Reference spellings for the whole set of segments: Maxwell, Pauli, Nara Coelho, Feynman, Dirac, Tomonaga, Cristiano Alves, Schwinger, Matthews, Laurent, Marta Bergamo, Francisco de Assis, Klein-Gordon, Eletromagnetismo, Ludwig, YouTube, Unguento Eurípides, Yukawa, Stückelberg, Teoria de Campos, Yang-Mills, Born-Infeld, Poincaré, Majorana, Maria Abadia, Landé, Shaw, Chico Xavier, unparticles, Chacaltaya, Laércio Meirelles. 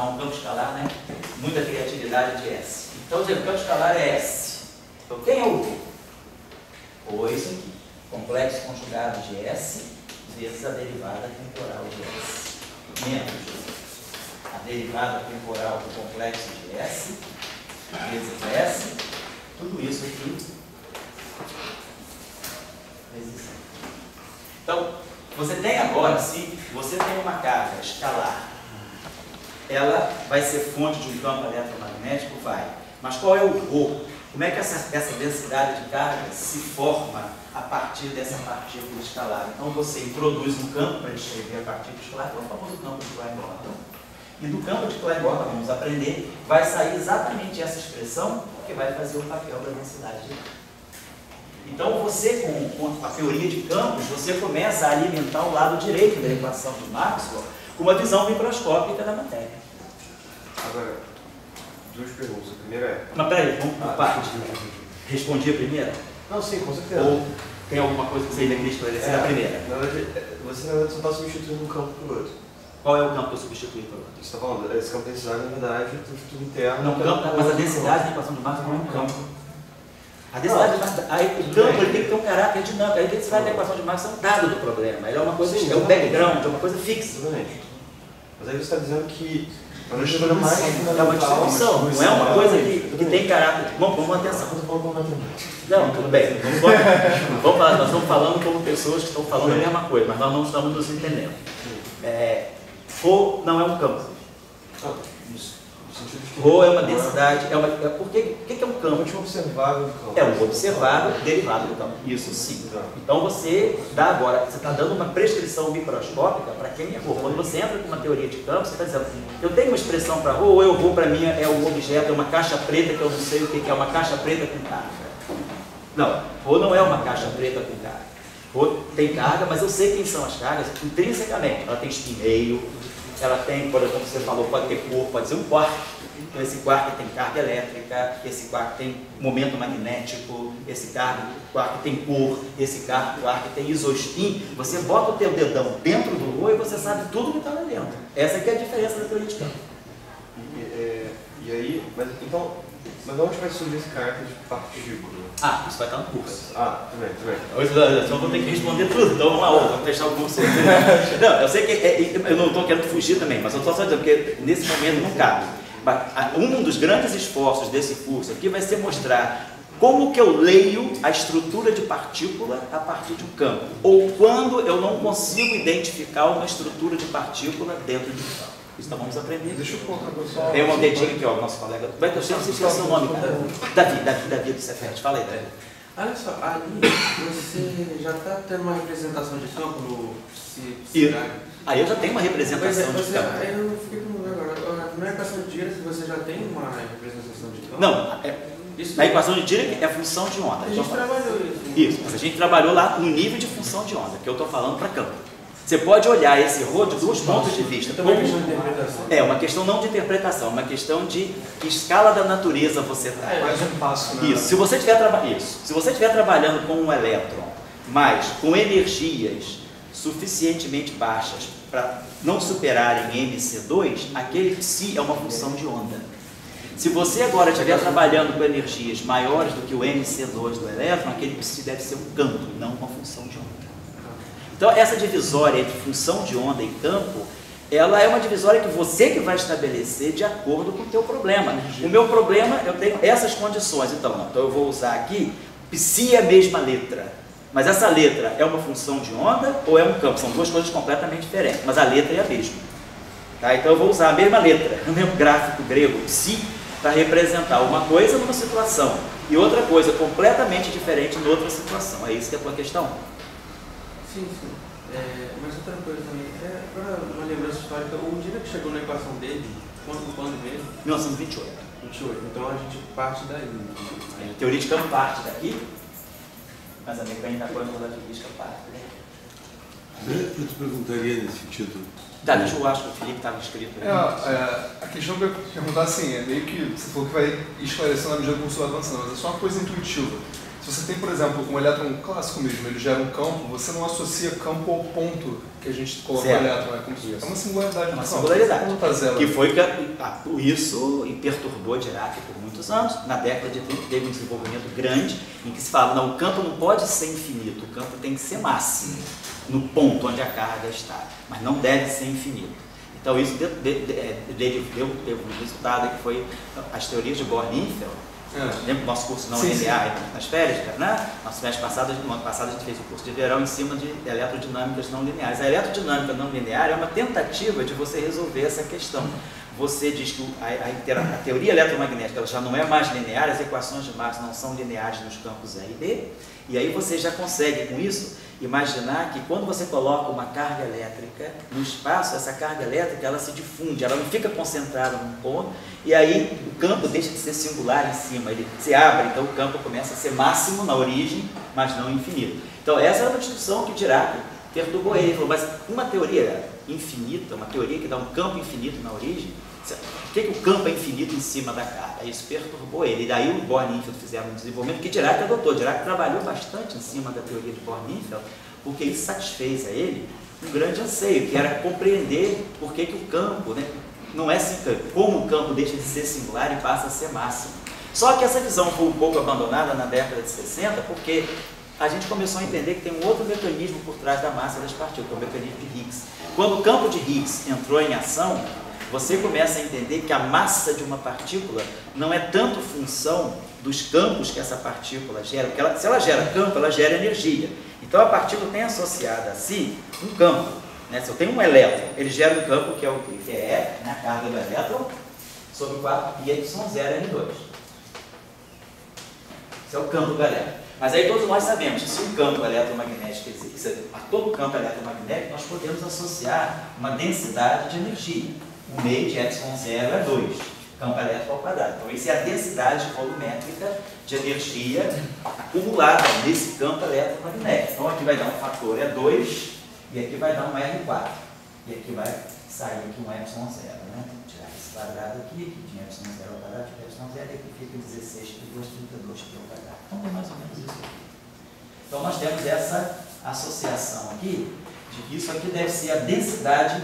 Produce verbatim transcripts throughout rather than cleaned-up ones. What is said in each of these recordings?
a um campo escalar, né? Muita criatividade de S. Então, o campo escalar é S. Então, quem é o V? Pois aqui, complexo conjugado de S vezes a derivada temporal de S. Menos a derivada temporal do complexo de S vezes S. Tudo isso aqui. Então, você tem agora, se você tem uma carga escalar, ela vai ser fonte de um campo eletromagnético? Vai. Mas qual é o rho? Como é que essa, essa densidade de carga se forma a partir dessa partícula escalar? Então, você introduz um campo para descrever a partícula escalar, que é o famoso campo de Klein-Gordon. E do campo de Klein-Gordon, vamos aprender, vai sair exatamente essa expressão que vai fazer o papel da densidade de carga. Então, você, com a teoria de campos, você começa a alimentar o lado direito da equação de Maxwell com uma visão microscópica da matéria. Agora, duas perguntas. A primeira é... Mas peraí, vamos por ah, parte. Respondi a primeira? Não, sim, com certeza. Ou tem alguma coisa que você ainda queria esclarecer é, na primeira? Na verdade, você na verdade só está substituindo um campo por outro. Qual é o campo que eu substituí pelo outro? Você está falando, esse campo de densidade, na verdade, é tudo interno. Não, campo, mas a densidade da equação de Maxwell não é um campo. A densidade não, de Maxwell, o campo ele tem que ter um caráter dinâmico. A densidade da equação de Maxwell é um dado do problema. Ele é uma coisa, sim, é um background, é uma coisa fixa. Exatamente. Mas aí você está dizendo que a notícia mais é uma distribuição, não é uma coisa que, que tem caráter. Bom, vamos atenção. Não, tudo bem. Vamos, vamos falar, nós estamos falando como pessoas que estão falando a mesma coisa, mas nós não estamos nos entendendo. É, Rho não é um campo. Isso. Rho é uma densidade, é uma, é porque, o que é um campo? É um observável do campo. É um observável derivado do campo. Isso sim. Então você dá agora, você está dando uma prescrição microscópica para quem é Rho. Quando você entra com uma teoria de campo, você está dizendo, eu tenho uma expressão para Rho, ou eu Rho para mim é um objeto, é uma caixa preta que eu não sei o que é, uma caixa preta com carga. Não, Rho não é uma caixa preta com carga. Rho tem carga, mas eu sei quem são as cargas intrinsecamente. Ela tem espinheiro, ela tem, por exemplo, você falou, pode ter cor, pode ser um quark. Então, esse quark tem carga elétrica, esse quark tem momento magnético, esse quark tem cor, esse quark tem isospin. Você bota o teu dedão dentro do Rho e você sabe tudo que está lá dentro. Essa que é a diferença da teoria de campo. E, é, e aí, mas então, mas onde vai surgir esse caráter de partícula? Ah, isso vai estar no curso. Ah, tudo bem, tudo bem. Eu só vou ter que responder tudo, então vamos lá, ó, vou fechar o curso. Não, eu sei que é, eu não estou querendo fugir também, mas eu estou só dizendo, porque nesse momento não cabe. Um dos grandes esforços desse curso aqui vai ser mostrar como que eu leio a estrutura de partícula a partir de um campo, ou quando eu não consigo identificar uma estrutura de partícula dentro de um campo. Isso nós vamos aprender. Deixa eu colocar o pessoal. Tem um dedinho aqui, ó, nosso colega. Vai que eu sempre esqueci o nome, cara. Davi, Davi, Davi do Cefete. Fala aí, Davi. Olha só, ali você já está tendo uma representação de campo no Cefete. Aí eu já tenho uma representação de campo. Aí eu não fiquei com medo agora. Na equação de Dirac você já tem uma representação de campo? Não, é, isso, a equação de Dirac é função de onda. A gente então, trabalhou isso. Isso, mas a gente trabalhou lá no nível de função de onda, que eu estou falando para campo. Você pode olhar esse Rho de dois pontos de vista. Então, é uma questão de interpretação. É, uma questão não de interpretação, é uma questão de que escala da natureza você está. É, mais um passo, né? Isso. Se você estiver traba... trabalhando com um elétron, mas com energias suficientemente baixas para não superarem M C dois, aquele psi é uma função de onda. Se você agora estiver trabalhando com energias maiores do que o M C dois do elétron, aquele psi deve ser um campo, não uma função de onda. Então, essa divisória entre função de onda e campo, ela é uma divisória que você que vai estabelecer de acordo com o teu problema. O meu problema, eu tenho essas condições. Então, não, então eu vou usar aqui, psi é a mesma letra. Mas essa letra é uma função de onda ou é um campo? São duas coisas completamente diferentes, mas a letra é a mesma. Tá? Então, eu vou usar a mesma letra, o mesmo gráfico grego, psi, para representar uma coisa numa situação e outra coisa completamente diferente em outra situação. É isso que é a tua questão? Sim, sim. É, mas outra coisa também, é, para uma lembrança histórica, o Dirac que chegou na equação dele, quando, quando mesmo? mil novecentos e vinte e oito. vinte e oito, então a gente parte daí. Né? A teoria de campo parte daqui, mas a mecânica quântica da física parte daí. Eu te perguntaria nesse sentido. Tá, deixa eu acho que o Felipe estava escrito aí. É, é, a questão que eu ia perguntar assim, é meio que você falou que vai esclarecendo na medida como você vai avançando, mas é só uma coisa intuitiva. Se você tem, por exemplo, um elétron clássico mesmo, ele gera um campo, você não associa campo ao ponto que a gente coloca o elétron. É, como se... é uma singularidade. É uma singularidade. Que foi que a, a, isso e perturbou Dirac por muitos anos. Na década de trinta teve um desenvolvimento grande em que se fala, não, o campo não pode ser infinito, o campo tem que ser máximo, no ponto onde a carga está, mas não deve ser infinito. Então, isso deu, deu, deu, deu, deu um resultado que foi as teorias de Born-Infeld. É. Lembra do nosso curso na U N B A nas férias, né? Nosso mês passado, no ano passado, a gente fez um curso de verão em cima de eletrodinâmicas não lineares. A eletrodinâmica não linear é uma tentativa de você resolver essa questão. Você diz que a, a, a teoria eletromagnética ela já não é mais linear, as equações de Maxwell não são lineares nos campos A e B, e aí você já consegue, com isso, imaginar que quando você coloca uma carga elétrica no espaço, essa carga elétrica ela se difunde, ela não fica concentrada num ponto, e aí o campo deixa de ser singular em cima, ele se abre, então o campo começa a ser máximo na origem, mas não infinito. Então essa era uma discussão que Dirac perturbou ele, ele falou, mas uma teoria infinita, uma teoria que dá um campo infinito na origem, por que, que o campo é infinito em cima da carga? Isso perturbou ele. E daí o Born-Infeld fizeram um desenvolvimento que Dirac adotou. Dirac trabalhou bastante em cima da teoria de Born-Infeld, porque isso satisfez a ele um grande anseio, que era compreender por que, que o campo, né, não é sincânico, como o campo deixa de ser singular e passa a ser máximo. Só que essa visão foi um pouco abandonada na década de sessenta, porque a gente começou a entender que tem um outro mecanismo por trás da massa das partículas, que é o mecanismo de Higgs. Quando o campo de Higgs entrou em ação, você começa a entender que a massa de uma partícula não é tanto função dos campos que essa partícula gera, porque ela, se ela gera campo, ela gera energia. Então a partícula tem associada a si um campo, né? Se eu tenho um elétron, ele gera um campo que é o que é na carga do elétron sobre quatro pi epsilon zero n dois. Esse é o campo do elétron. Mas aí todos nós sabemos que se um campo eletromagnético existe, a todo campo eletromagnético nós podemos associar uma densidade de energia. O meio de epsilon zero é dois, campo elétrico ao quadrado. Então, essa é a densidade volumétrica de energia acumulada nesse campo eletromagnético. Então, aqui vai dar um fator é dois, e aqui vai dar um R quatro. E aqui vai sair aqui um epsilon zero, né? Tirar esse quadrado aqui, aqui de epsilon zero ao quadrado, de epsilon zero, e aqui fica dezesseis pi vezes trinta e dois pi ao quadrado. Então, é mais ou menos isso aqui. Então, nós temos essa associação aqui, de que isso aqui deve ser a densidade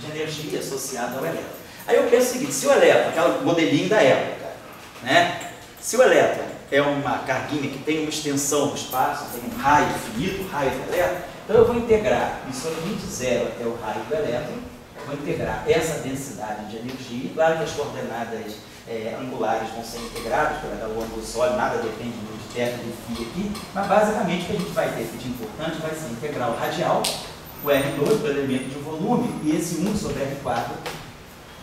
de energia associada ao elétron. Aí eu penso o seguinte, se o elétron, aquele modelinho da época, né? Se o elétron é uma carguinha que tem uma extensão no espaço, tem um raio finito, um raio do elétron, então eu vou integrar isso aqui de zero até o raio do elétron, eu vou integrar essa densidade de energia, claro que as coordenadas é, angulares vão ser integradas, pela o ângulo sólido, nada depende do teto do φ aqui, mas basicamente o que a gente vai ter aqui de importante vai ser integrar o radial, o R dois para o elemento de volume, e esse um sobre R quatro.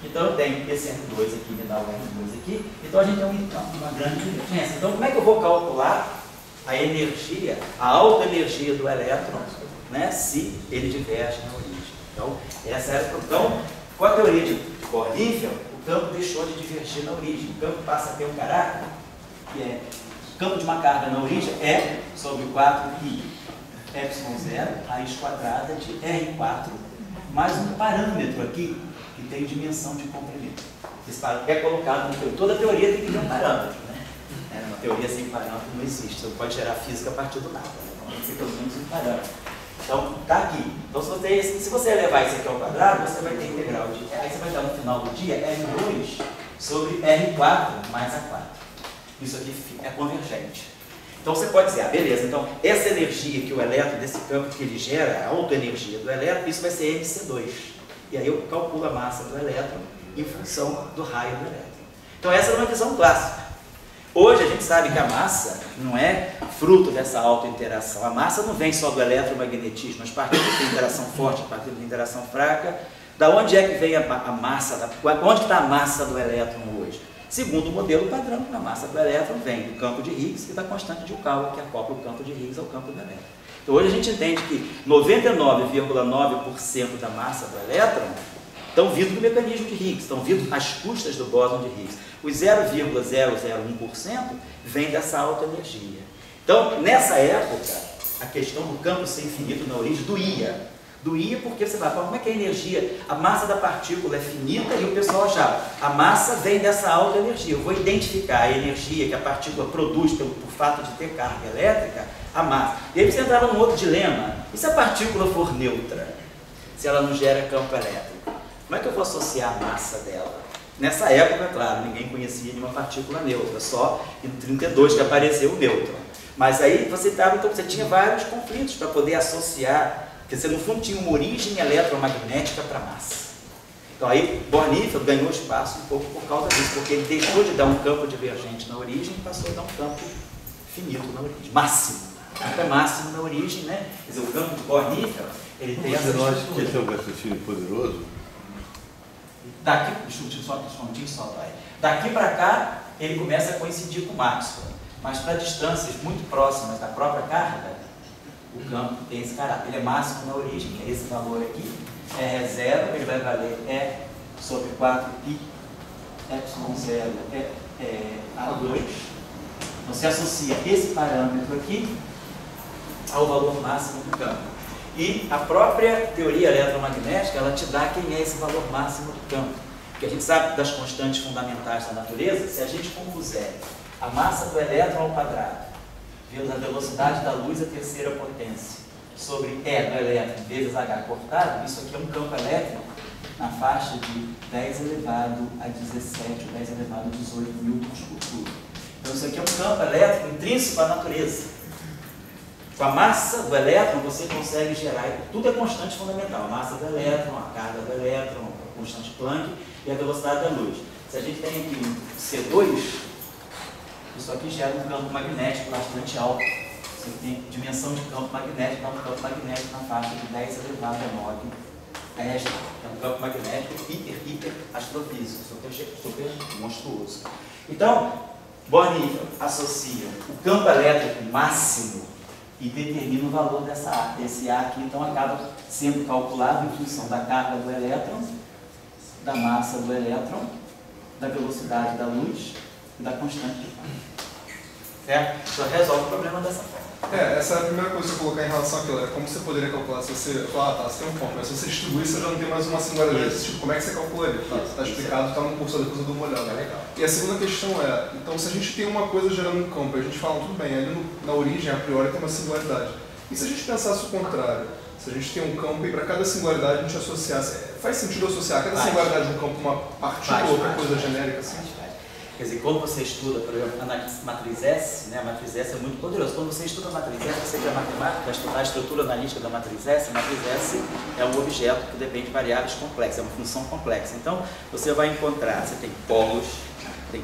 Então, eu tenho esse R dois aqui, me dá o R dois aqui. Então, a gente tem uma grande divergência. Então, como é que eu vou calcular a energia, a alta energia do elétron, né, se ele diverge na origem? Então, essa era, então, com a teoria de Born-Infeld, o campo deixou de divergir na origem. O campo passa a ter um caráter que é o campo de uma carga na origem é sobre quatro pi. epsilon zero raiz quadrada de R quatro, mais um parâmetro aqui que tem dimensão de comprimento. Esse parâmetro é colocado na teoria. Toda teoria tem que ter um parâmetro, né? É, uma teoria sem parâmetro não existe. Você não pode gerar física a partir do nada. Né? Então, tem que ter pelo menos um parâmetro. Então, está aqui. Então, se você, se você elevar isso aqui ao quadrado, você vai ter integral de... Aí você vai dar no final do dia R dois sobre R quatro mais A quatro. Isso aqui é convergente. Então você pode dizer, ah, beleza, então essa energia que o elétron, desse campo que ele gera, a autoenergia do elétron, isso vai ser M C dois. E aí eu calculo a massa do elétron em função do raio do elétron. Então essa é uma visão clássica. Hoje a gente sabe que a massa não é fruto dessa autointeração. A massa não vem só do eletromagnetismo, as partículas têm interação forte, as partículas têm interação fraca. Da onde é que vem a, a massa, da, onde está a massa do elétron hoje? Segundo o modelo padrão, a massa do elétron vem do campo de Higgs e da constante de Yukawa, que acopla o campo de Higgs ao campo do elétron. Então, hoje a gente entende que noventa e nove vírgula nove por cento da massa do elétron estão vindo do mecanismo de Higgs, estão vindo às custas do bóson de Higgs. Os zero vírgula zero zero um por cento vem dessa alta energia. Então, nessa época, a questão do campo ser infinito na origem doía. do I, porque você vai falar, como é que é a energia? A massa da partícula é finita e o pessoal já, a massa vem dessa alta energia. Eu vou identificar a energia que a partícula produz pelo, por fato de ter carga elétrica, a massa. E aí você entrava num outro dilema. E se a partícula for neutra? Se ela não gera campo elétrico? Como é que eu vou associar a massa dela? Nessa época, claro, ninguém conhecia nenhuma partícula neutra, só em trinta e dois que apareceu o nêutron. Mas aí você, tava, então, você tinha vários conflitos para poder associar. Porque você, no fundo, tinha uma origem eletromagnética para a massa. Então, aí, Born-Infeld ganhou espaço um pouco por causa disso, porque ele deixou de dar um campo divergente na origem e passou a dar um campo finito na origem, máximo. Até máximo na origem, né? Quer dizer, o campo de Born-Infeld, ele tem essa lógica. Esse é um raciocínio poderoso? Daqui, deixa eu só, deixa eu só, vai. Daqui para cá, ele começa a coincidir com Maxwell, mas para distâncias muito próximas da própria carga, o campo tem esse caráter, ele é máximo na origem, que é esse valor aqui, é zero, ele vai valer E sobre quatro pi, epsilon zero é, é A dois. Então você associa esse parâmetro aqui ao valor máximo do campo. E a própria teoria eletromagnética, ela te dá quem é esse valor máximo do campo. Porque a gente sabe das constantes fundamentais da natureza, se a gente compuser a massa do elétron ao quadrado, vezes a velocidade da luz à terceira potência, sobre E do elétron vezes H cortado, isso aqui é um campo elétrico na faixa de dez elevado a dezessete, ou dez elevado a dezoito newtons por coulomb. Então isso aqui é um campo elétrico intrínseco à natureza. Com a massa do elétron você consegue gerar, tudo é constante fundamental, a massa do elétron, a carga do elétron, a constante Planck e a velocidade da luz. Se a gente tem aqui um C dois, isso aqui gera um campo magnético bastante alto. Você tem dimensão de campo magnético, dá um campo magnético na faixa de dez elevado a nove. É um campo magnético hiper, hiper astrofísico, super, super monstruoso. Então, Born-Infeld associa o campo elétrico máximo e determina o valor dessa A. Esse A aqui, então, acaba sendo calculado em função da carga do elétron, da massa do elétron, da velocidade da luz e da constante de Planck. Certo? Só resolve o problema dessa forma. É, essa é a primeira coisa que eu colocar em relação àquilo. É como você poderia calcular se você... Ah, tá, você tem um ponto, mas se você distribuir, você já não tem mais uma singularidade. Tipo, como é que você calcula ele? Tá, tá explicado, tá no curso, depois eu dou uma olhada. Legal. E a segunda questão é, então, se a gente tem uma coisa gerando um campo, a gente fala, tudo bem, ali no, na origem, a priori, tem uma singularidade. E se a gente pensasse o contrário? Se a gente tem um campo e para cada singularidade a gente associasse... Faz sentido associar cada Bate. singularidade de um campo uma partícula ou outra coisa Bate. genérica? Assim? Bate. Quer dizer, quando você estuda, por exemplo, a matriz S, né, a matriz S é muito poderosa. Quando você estuda a matriz S, você que é matemática, vai estudar a estrutura analítica da matriz S, a matriz S é um objeto que depende de variáveis complexas, é uma função complexa. Então, você vai encontrar, você tem polos, tem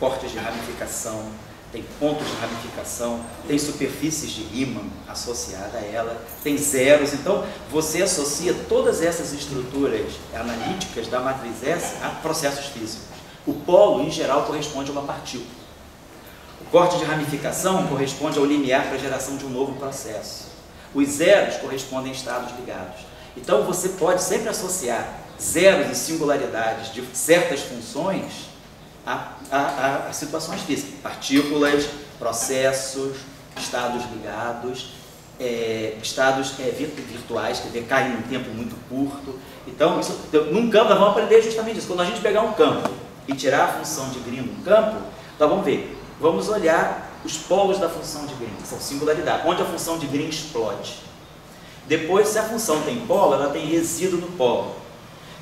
cortes de ramificação, tem pontos de ramificação, tem superfícies de Riemann associada a ela, tem zeros. Então, você associa todas essas estruturas analíticas da matriz S a processos físicos. O polo, em geral, corresponde a uma partícula. O corte de ramificação corresponde ao limiar para a geração de um novo processo. Os zeros correspondem a estados ligados. Então, você pode sempre associar zeros e singularidades de certas funções a, a, a, a situações físicas. Partículas, processos, estados ligados, é, estados é, virtuais, que decaem num tempo muito curto. Então, isso, num campo, nós vamos aprender justamente isso. Quando a gente pegar um campo e tirar a função de Green no campo, então vamos ver, vamos olhar os polos da função de Green, que são singularidade, onde a função de Green explode. Depois, se a função tem polo, ela tem resíduo no polo.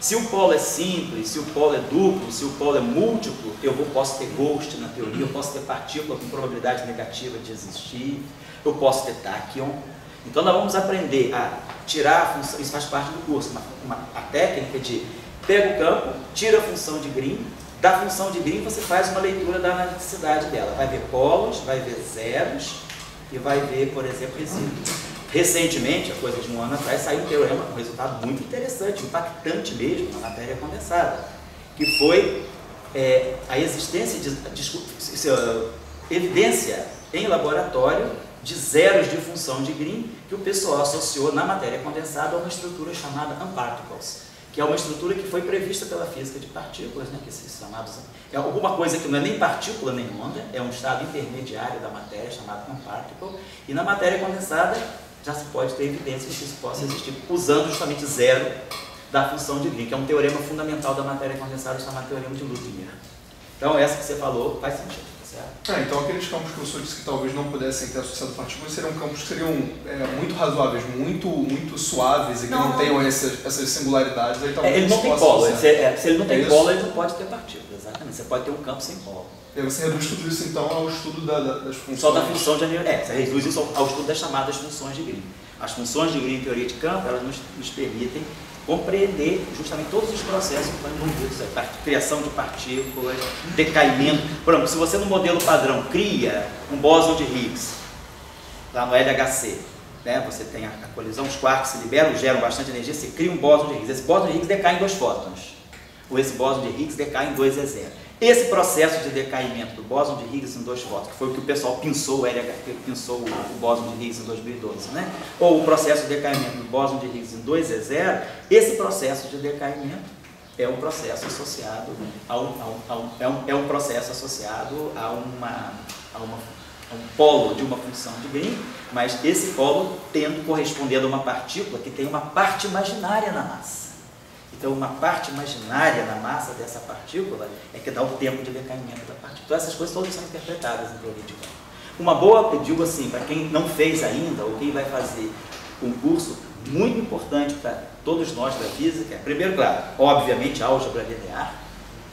Se o polo é simples, se o polo é duplo, se o polo é múltiplo, eu vou, posso ter ghost na teoria, eu posso ter partícula com probabilidade negativa de existir, eu posso ter tachyon. Então, nós vamos aprender a tirar a função, isso faz parte do curso, uma, uma, a técnica de pega o campo, tira a função de Green. Da função de Green, você faz uma leitura da analiticidade dela. Vai ver polos, vai ver zeros e vai ver, por exemplo, resíduos. Recentemente, a coisa de um ano atrás, saiu um teorema com um resultado muito interessante, impactante mesmo, na matéria condensada, que foi é, a existência de, de uh, evidência em laboratório de zeros de função de Green que o pessoal associou na matéria condensada a uma estrutura chamada unparticles, que é uma estrutura que foi prevista pela física de partículas, né, que se chamava, é alguma coisa que não é nem partícula nem onda, é um estado intermediário da matéria chamado unparticle, e na matéria condensada já se pode ter evidências que isso possa existir, usando justamente zero da função de Lee, que é um teorema fundamental da matéria condensada, chamado teorema de Ludwig. Então, essa que você falou faz sentido. É, então aqueles campos que o senhor disse que talvez não pudessem ter associado partículas seriam campos que seriam é, muito razoáveis, muito, muito suaves e que não, não tenham essas, essas singularidades. Aí, é, ele não tem polo, se, é, se ele não tem é polo, ele não pode ter partículas, exatamente. Você pode ter um campo sem polo. E você reduz tudo isso então ao estudo da, da, das funções. Só da função de é, você reduz isso ao estudo das chamadas funções de Green. As funções de Green em teoria de campo, elas nos, nos permitem compreender justamente todos os processos que estão envolvidos, a criação de partículas, decaimento. Por exemplo, se você no modelo padrão cria um bóson de Higgs, lá no L H C, né? Você tem a colisão, os quarks se liberam, geram bastante energia, você cria um bóson de Higgs. Esse bóson de Higgs decai em dois fótons, ou esse bóson de Higgs decai em dois E zero. Esse processo de decaimento do bóson de Higgs em dois fótons, que foi o que o pessoal pinçou o, L H C, pinçou o bóson de Higgs em dois mil e doze, né? Ou o processo de decaimento do bóson de Higgs em dois E zero, esse processo de decaimento é um processo associado a um, a um, a um, é um processo associado a, uma, a, uma, a um polo de uma função de Green, mas esse polo tendo correspondendo a uma partícula que tem uma parte imaginária na massa. Então, uma parte imaginária na massa dessa partícula é que dá o tempo de decaimento da partícula. Então, essas coisas todas são interpretadas em teoria de campo. Uma boa, eu digo assim, para quem não fez ainda, ou quem vai fazer um curso muito importante para todos nós da física, primeiro, claro, obviamente, álgebra linear,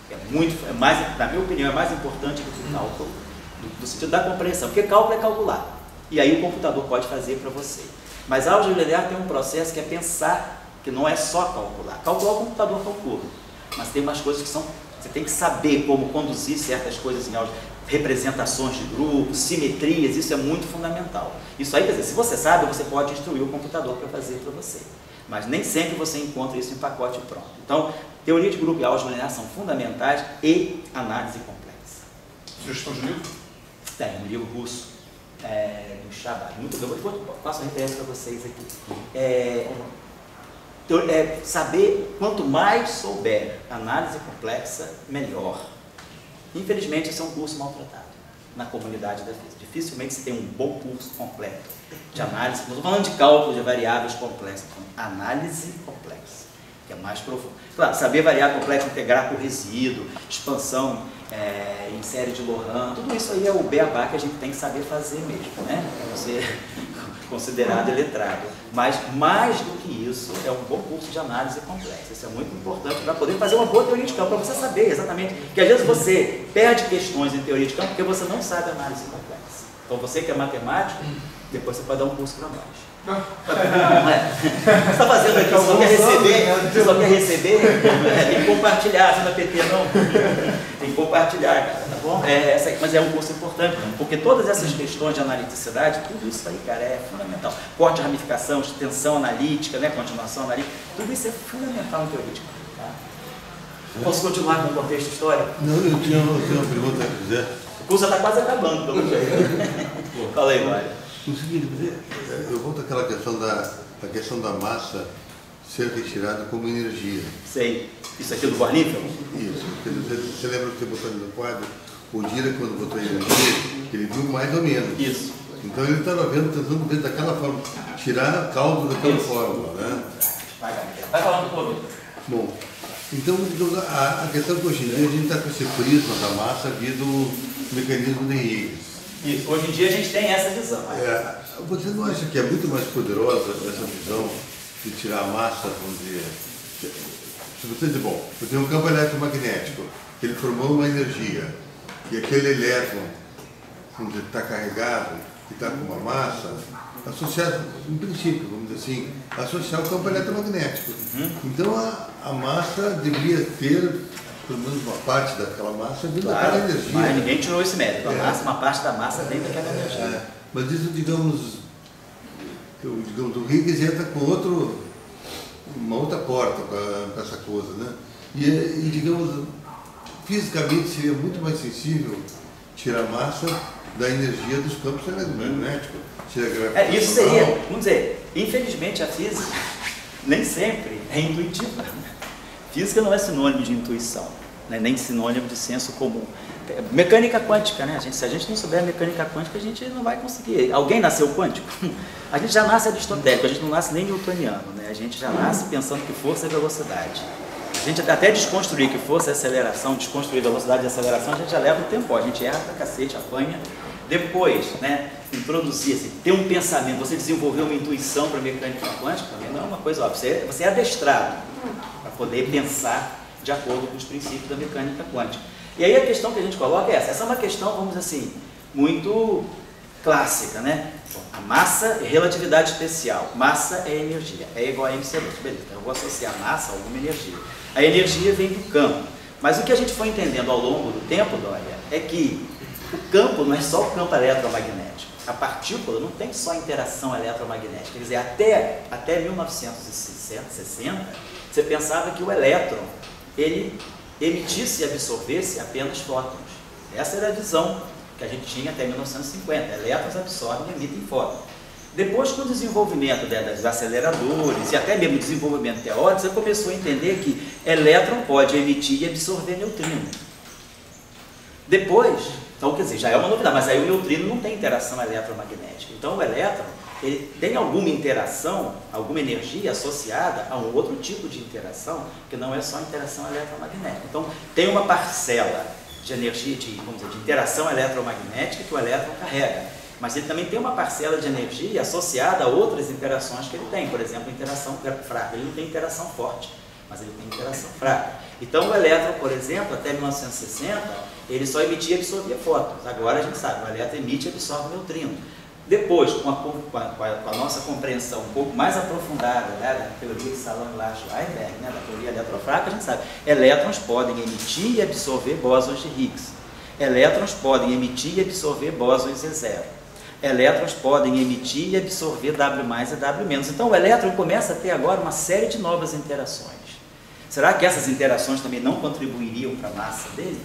que é muito, é mais, na minha opinião, é mais importante do que o cálculo, do, do sentido da compreensão, porque cálculo é calcular, e aí o computador pode fazer para você. Mas a álgebra linear tem um processo que é pensar, que não é só calcular. Calcular o computador calcula, mas tem umas coisas que são... Você tem que saber como conduzir certas coisas em álgebra, representações de grupos, simetrias, isso é muito fundamental. Isso aí, quer dizer, se você sabe, você pode instruir o computador para fazer para você. Mas nem sempre você encontra isso em pacote pronto. Então, teoria de grupo e álgebra linear são fundamentais e análise complexa. Sugestão de livro? Tem, um livro russo. É, do Chabat. Muito bem, eu faço uma referência para vocês aqui. É, É saber, quanto mais souber análise complexa, melhor. Infelizmente, esse é um curso maltratado na comunidade da física. Dificilmente se tem um bom curso completo de análise. Não estou falando de cálculo de variáveis complexas, então, análise complexa, que é mais profundo. Claro, saber variável complexa, integrar por resíduo, expansão é, em série de Laurent, tudo isso aí é o beabá que a gente tem que saber fazer mesmo, né? Você... considerado letrado, mas mais do que isso é um bom curso de análise complexa. Isso é muito importante para poder fazer uma boa teoria de campo, para você saber exatamente, porque às vezes você perde questões em teoria de campo porque você não sabe análise complexa. Então você que é matemático, depois você pode dar um curso para nós. Não é? Você está fazendo aqui, você só quer receber, você só quer receber, tem que compartilhar, você não é P T não, tem que compartilhar. É, essa, mas é um curso importante, porque todas essas questões de analiticidade, tudo isso aí, cara, é fundamental. Corte, ramificação, extensão analítica, né, continuação analítica, tudo isso é fundamental em teoria de campo. Tá? Posso continuar com o contexto histórico? Não, eu tinha, eu tinha uma pergunta a fazer. O curso já está quase acabando, pelo jeito. Fala aí, Mário. O seguinte, eu volto àquela questão da, da questão da massa ser retirada como energia. Sei. Isso aqui é do Born-Infeld? Isso. Você lembra que você botou ali no quadro? O Dirac, quando botou ele aqui, ele viu mais ou menos. Isso. Então ele estava vendo, tentando ver daquela forma, tirar caldo daquela isso. forma. Né? Vai, vai falando um pouco. Bom, então a, a questão que hoje em dia a gente está com esse prisma da massa vindo do mecanismo de Higgs. Isso. Hoje em dia a gente tem essa visão. É, você não acha que é muito mais poderosa essa visão de tirar a massa, vamos dizer... Se você diz, bom, eu tenho um campo eletromagnético, que ele formou uma energia, e aquele elétron, onde ele está carregado, que está com uma massa, associado, em princípio, vamos dizer assim, associar o campo eletromagnético. Uhum. Então a, a massa deveria ter, pelo menos uma parte daquela massa, vindo claro, daquela energia. Mas ninguém tirou esse mérito, a é. massa, uma parte da massa vem daquela é, energia. É. Mas isso, digamos, eu, digamos, o Higgs entra com outro, uma outra porta para essa coisa, né? E, e digamos, fisicamente seria muito mais sensível tirar massa da energia dos campos eletromagnéticos. É, isso seria, vamos dizer, infelizmente a física nem sempre é intuitiva. Física não é sinônimo de intuição, né? Nem sinônimo de senso comum. Mecânica quântica, né? A gente, se a gente não souber a mecânica quântica, a gente não vai conseguir. Alguém nasceu quântico? A gente já nasce aristotélico, a gente não nasce nem newtoniano, né? A gente já nasce pensando que força é velocidade. A gente até desconstruir que força é aceleração, desconstruir velocidade e aceleração, a gente já leva um tempo, a gente erra pra cacete, apanha. Depois, né, introduzir, assim, ter um pensamento, você desenvolver uma intuição para mecânica quântica, não é uma coisa óbvia, você, você é adestrado para poder pensar de acordo com os princípios da mecânica quântica. E aí a questão que a gente coloca é essa, essa é uma questão, vamos dizer assim, muito clássica, né? A massa é relatividade especial, massa é energia, é igual a M C dois, beleza, então eu vou associar massa a alguma energia. A energia vem do campo, mas o que a gente foi entendendo ao longo do tempo, Dória, é que o campo não é só o campo eletromagnético, a partícula não tem só interação eletromagnética, quer dizer, até, até mil novecentos e sessenta, você pensava que o elétron, ele emitisse e absorvesse apenas fótons. Essa era a visão que a gente tinha até mil novecentos e cinquenta. Elétrons absorvem e emitem fótons. Depois, com o desenvolvimento dos aceleradores e até mesmo o desenvolvimento teórico, você começou a entender que elétron pode emitir e absorver neutrino. Depois, então, quer dizer, já é uma novidade, mas aí o neutrino não tem interação eletromagnética. Então, o elétron, ele tem alguma interação, alguma energia associada a um outro tipo de interação, que não é só interação eletromagnética. Então, tem uma parcela de energia, de, vamos dizer, de interação eletromagnética que o elétron carrega, mas ele também tem uma parcela de energia associada a outras interações que ele tem, por exemplo, interação fraca. Ele não tem interação forte, mas ele tem interação fraca. Então, o elétron, por exemplo, até mil novecentos e sessenta, ele só emitia e absorvia fótons. Agora, a gente sabe, o elétron emite e absorve neutrino. Depois, com a, com, a, com a nossa compreensão um pouco mais aprofundada, né, da teoria de Salam, Weinberg, né, da teoria eletrofraca, a gente sabe, elétrons podem emitir e absorver bósons de Higgs. Elétrons podem emitir e absorver bósons de zero. Elétrons podem emitir e absorver W mais e W menos. Então, o elétron começa a ter agora uma série de novas interações. Será que essas interações também não contribuiriam para a massa dele?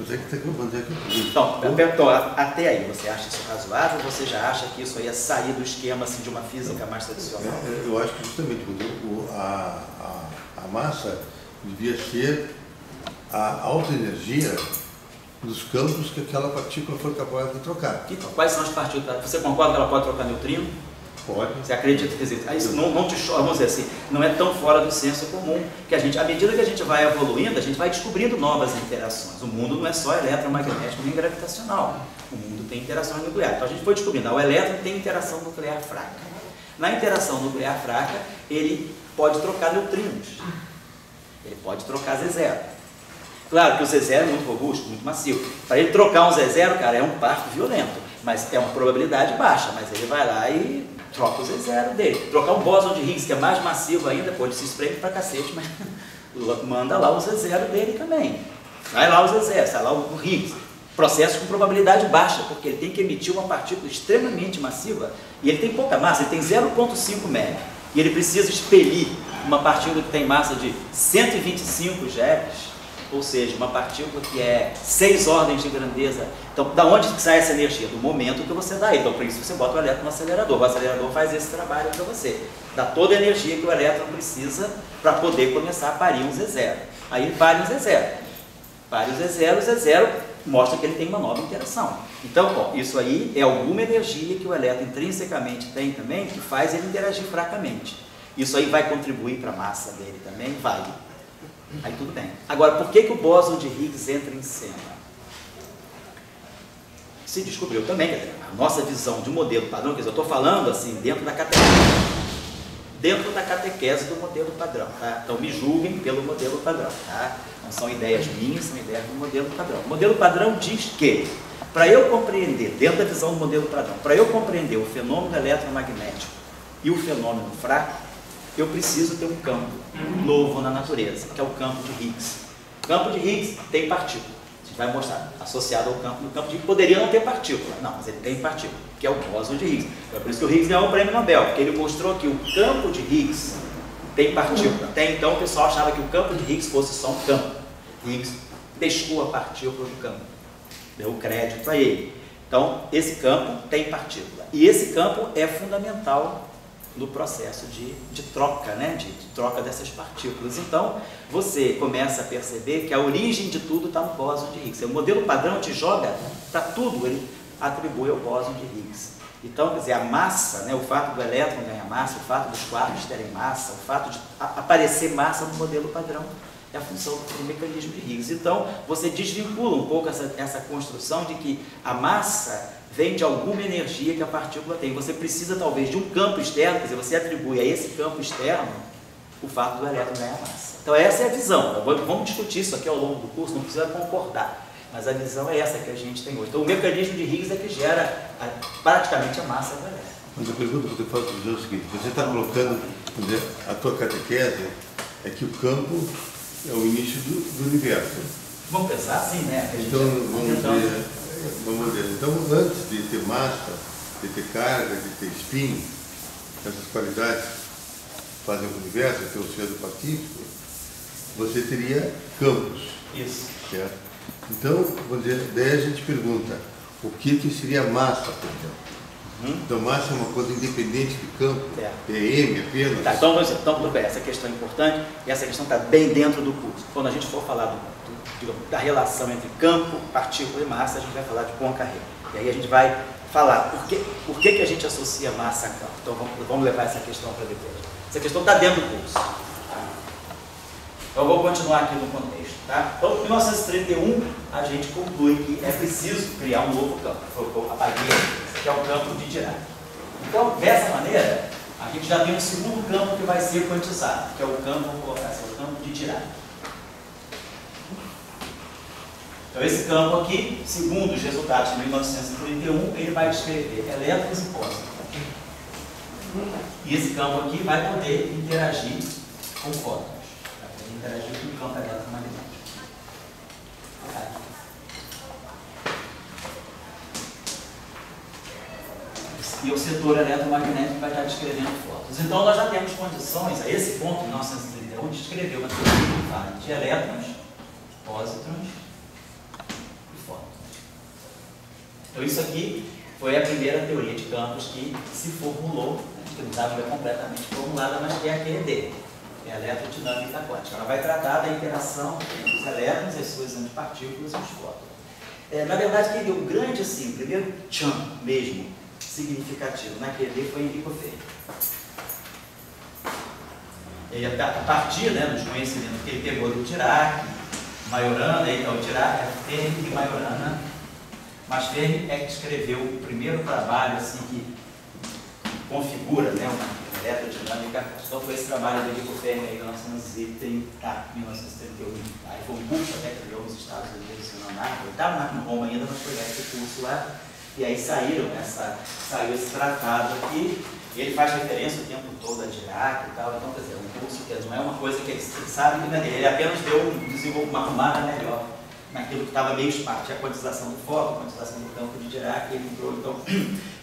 Mas é que tem que mandar aqui. Então, Bertol, até aí, você acha isso razoável ou você já acha que isso aí é sair do esquema assim, de uma física mais tradicional? Eu, eu acho que justamente a, a, a massa devia ser a alta energia dos campos que aquela partícula foi capaz de trocar. E quais são as partículas? Você concorda que ela pode trocar neutrino? Pode. Você acredita que existe? Isso não, não te choca, vamos dizer assim, não é tão fora do senso comum, que a gente, à medida que a gente vai evoluindo, a gente vai descobrindo novas interações. O mundo não é só eletromagnético nem gravitacional. O mundo tem interação nuclear. Então a gente foi descobrindo, o elétron tem interação nuclear fraca. Na interação nuclear fraca, ele pode trocar neutrinos. Ele pode trocar Z zero. Claro que o Z zero é muito robusto, muito macio. Para ele trocar um Z zero, cara, é um parto violento. Mas é uma probabilidade baixa, mas ele vai lá e troca o Z zero dele. Trocar um bóson de Higgs, que é mais massivo ainda, pô, ele se espreme pra cacete, mas manda lá o Z zero dele também. Vai lá o Z zero, sai lá o Higgs. Processo com probabilidade baixa, porque ele tem que emitir uma partícula extremamente massiva e ele tem pouca massa, ele tem zero vírgula cinco mega. E ele precisa expelir uma partícula que tem massa de cento e vinte e cinco geles. Ou seja, uma partícula que é seis ordens de grandeza. Então, da onde sai essa energia? Do momento que você dá. Então, por isso você bota o elétron no acelerador. O acelerador faz esse trabalho para você. Dá toda a energia que o elétron precisa para poder começar a parir um Z zero. Aí ele pare um Z zero. Pare um Z zero, o Z zero mostra que ele tem uma nova interação. Então, bom, isso aí é alguma energia que o elétron intrinsecamente tem também, que faz ele interagir fracamente. Isso aí vai contribuir para a massa dele também? Vai. Aí tudo bem. Agora, por que, que o bóson de Higgs entra em cena? Se descobriu também, a nossa visão de um modelo padrão, quer dizer, eu estou falando assim, dentro da catequese, dentro da catequese do modelo padrão, tá? Então me julguem pelo modelo padrão, tá? Não são ideias minhas, são ideias do modelo padrão. O modelo padrão diz que, para eu compreender, dentro da visão do modelo padrão, para eu compreender o fenômeno eletromagnético e o fenômeno fraco, eu preciso ter um campo novo na natureza, que é o campo de Higgs. O campo de Higgs tem partícula. A gente vai mostrar, associado ao campo, no campo de Higgs poderia não ter partícula. Não, mas ele tem partícula, que é o bóson de Higgs. É por isso que o Higgs ganhou o prêmio Nobel, porque ele mostrou que o campo de Higgs tem partícula. Até então o pessoal achava que o campo de Higgs fosse só um campo. Higgs pescou a partícula do campo, deu crédito a ele. Então, esse campo tem partícula. E esse campo é fundamental no processo de, de troca, né? de, de troca dessas partículas. Então, você começa a perceber que a origem de tudo está no bóson de Higgs. O modelo padrão te joga para tudo, ele atribui ao bóson de Higgs. Então, quer dizer, a massa, né? o fato do elétron ganhar massa, o fato dos quarks terem massa, o fato de aparecer massa no modelo padrão é a função do mecanismo de Higgs. Então, você desvincula um pouco essa, essa construção de que a massa vem de alguma energia que a partícula tem. Você precisa, talvez, de um campo externo, quer dizer, você atribui a esse campo externo o fato do elétron ganhar massa. Então, essa é a visão. Tá? Vamos discutir isso aqui ao longo do curso, não precisa concordar. Mas a visão é essa que a gente tem hoje. Então, o mecanismo de Higgs é que gera a, praticamente a massa do elétron. Mas a pergunta que eu faço para o seguinte, você está colocando, dizer, a tua catequese é que o campo é o início do, do universo. Vamos pensar assim, né? Então, vamos tentando... ver, vamos ver. Então, antes de ter massa, de ter carga, de ter spin, essas qualidades que fazem o universo, que é o centro partículo, você teria campos. Isso. Certo? Então, daí a gente pergunta, o que, que seria massa, então? Uhum. Então, massa é uma coisa independente do campo, é, é M apenas. Tá, então, então, essa questão é importante, e essa questão está bem dentro do curso. Quando a gente for falar do, do, digamos, da relação entre campo, partícula e massa, a gente vai falar de Poincaré. E aí a gente vai falar por que, por que, que a gente associa massa a campo. Então, vamos, vamos levar essa questão para depois. Essa questão está dentro do curso. Tá? Então, eu vou continuar aqui no contexto. Tá? Então, em mil novecentos e trinta e um, a gente conclui que é preciso criar um novo campo, foi o que eu apaguei, que é o campo de Dirac. Então, dessa maneira, a gente já tem um segundo campo que vai ser quantizado, que é o campo, vamos colocar assim, o campo de Dirac. Então, esse campo aqui, segundo os resultados de mil novecentos e trinta e um, ele vai descrever elétrons e pósitrons. E esse campo aqui vai poder interagir com fótons, vai poder interagir com o campo eletromagnético. E o setor eletromagnético vai estar descrevendo fótons. Então, nós já temos condições, a esse ponto, em mil novecentos e trinta e um, de escrever uma teoria que fala de elétrons, pósitrons e fótons. Então, isso aqui foi a primeira teoria de campos que se formulou, né, que não estava completamente formulada, mas que é a Q E D, que é a eletrodinâmica quântica. Ela vai tratar da interação entre os elétrons, as suas antipartículas e os fótons. É, na verdade, quem deu um grande, assim, primeiro tchan mesmo, significativo naquele dia foi Enrico Ferri. Ele, a partir, né, dos conhecimentos que ele pegou do Dirac, Majorana, então Dirac é Ferri e Majorana, mas Ferri é que escreveu o primeiro trabalho assim, que configura, né, uma eletrodinâmica. Então foi esse trabalho do Enrico Ferri em mil novecentos e trinta, mil novecentos e trinta e um. Aí foi um curso até que criou nos Estados Unidos, se não na estava em Roma ainda, mas foi esse curso lá. E aí saíram essa, saiu esse tratado aqui, e ele faz referência o tempo todo a Dirac e tal. Então, quer dizer, um curso que não é uma coisa que ele sabe que não é dele, ele apenas deu um, uma arrumada melhor naquilo que estava meio esparso, a quantização do fóton, a quantização do campo de Dirac, e ele entrou então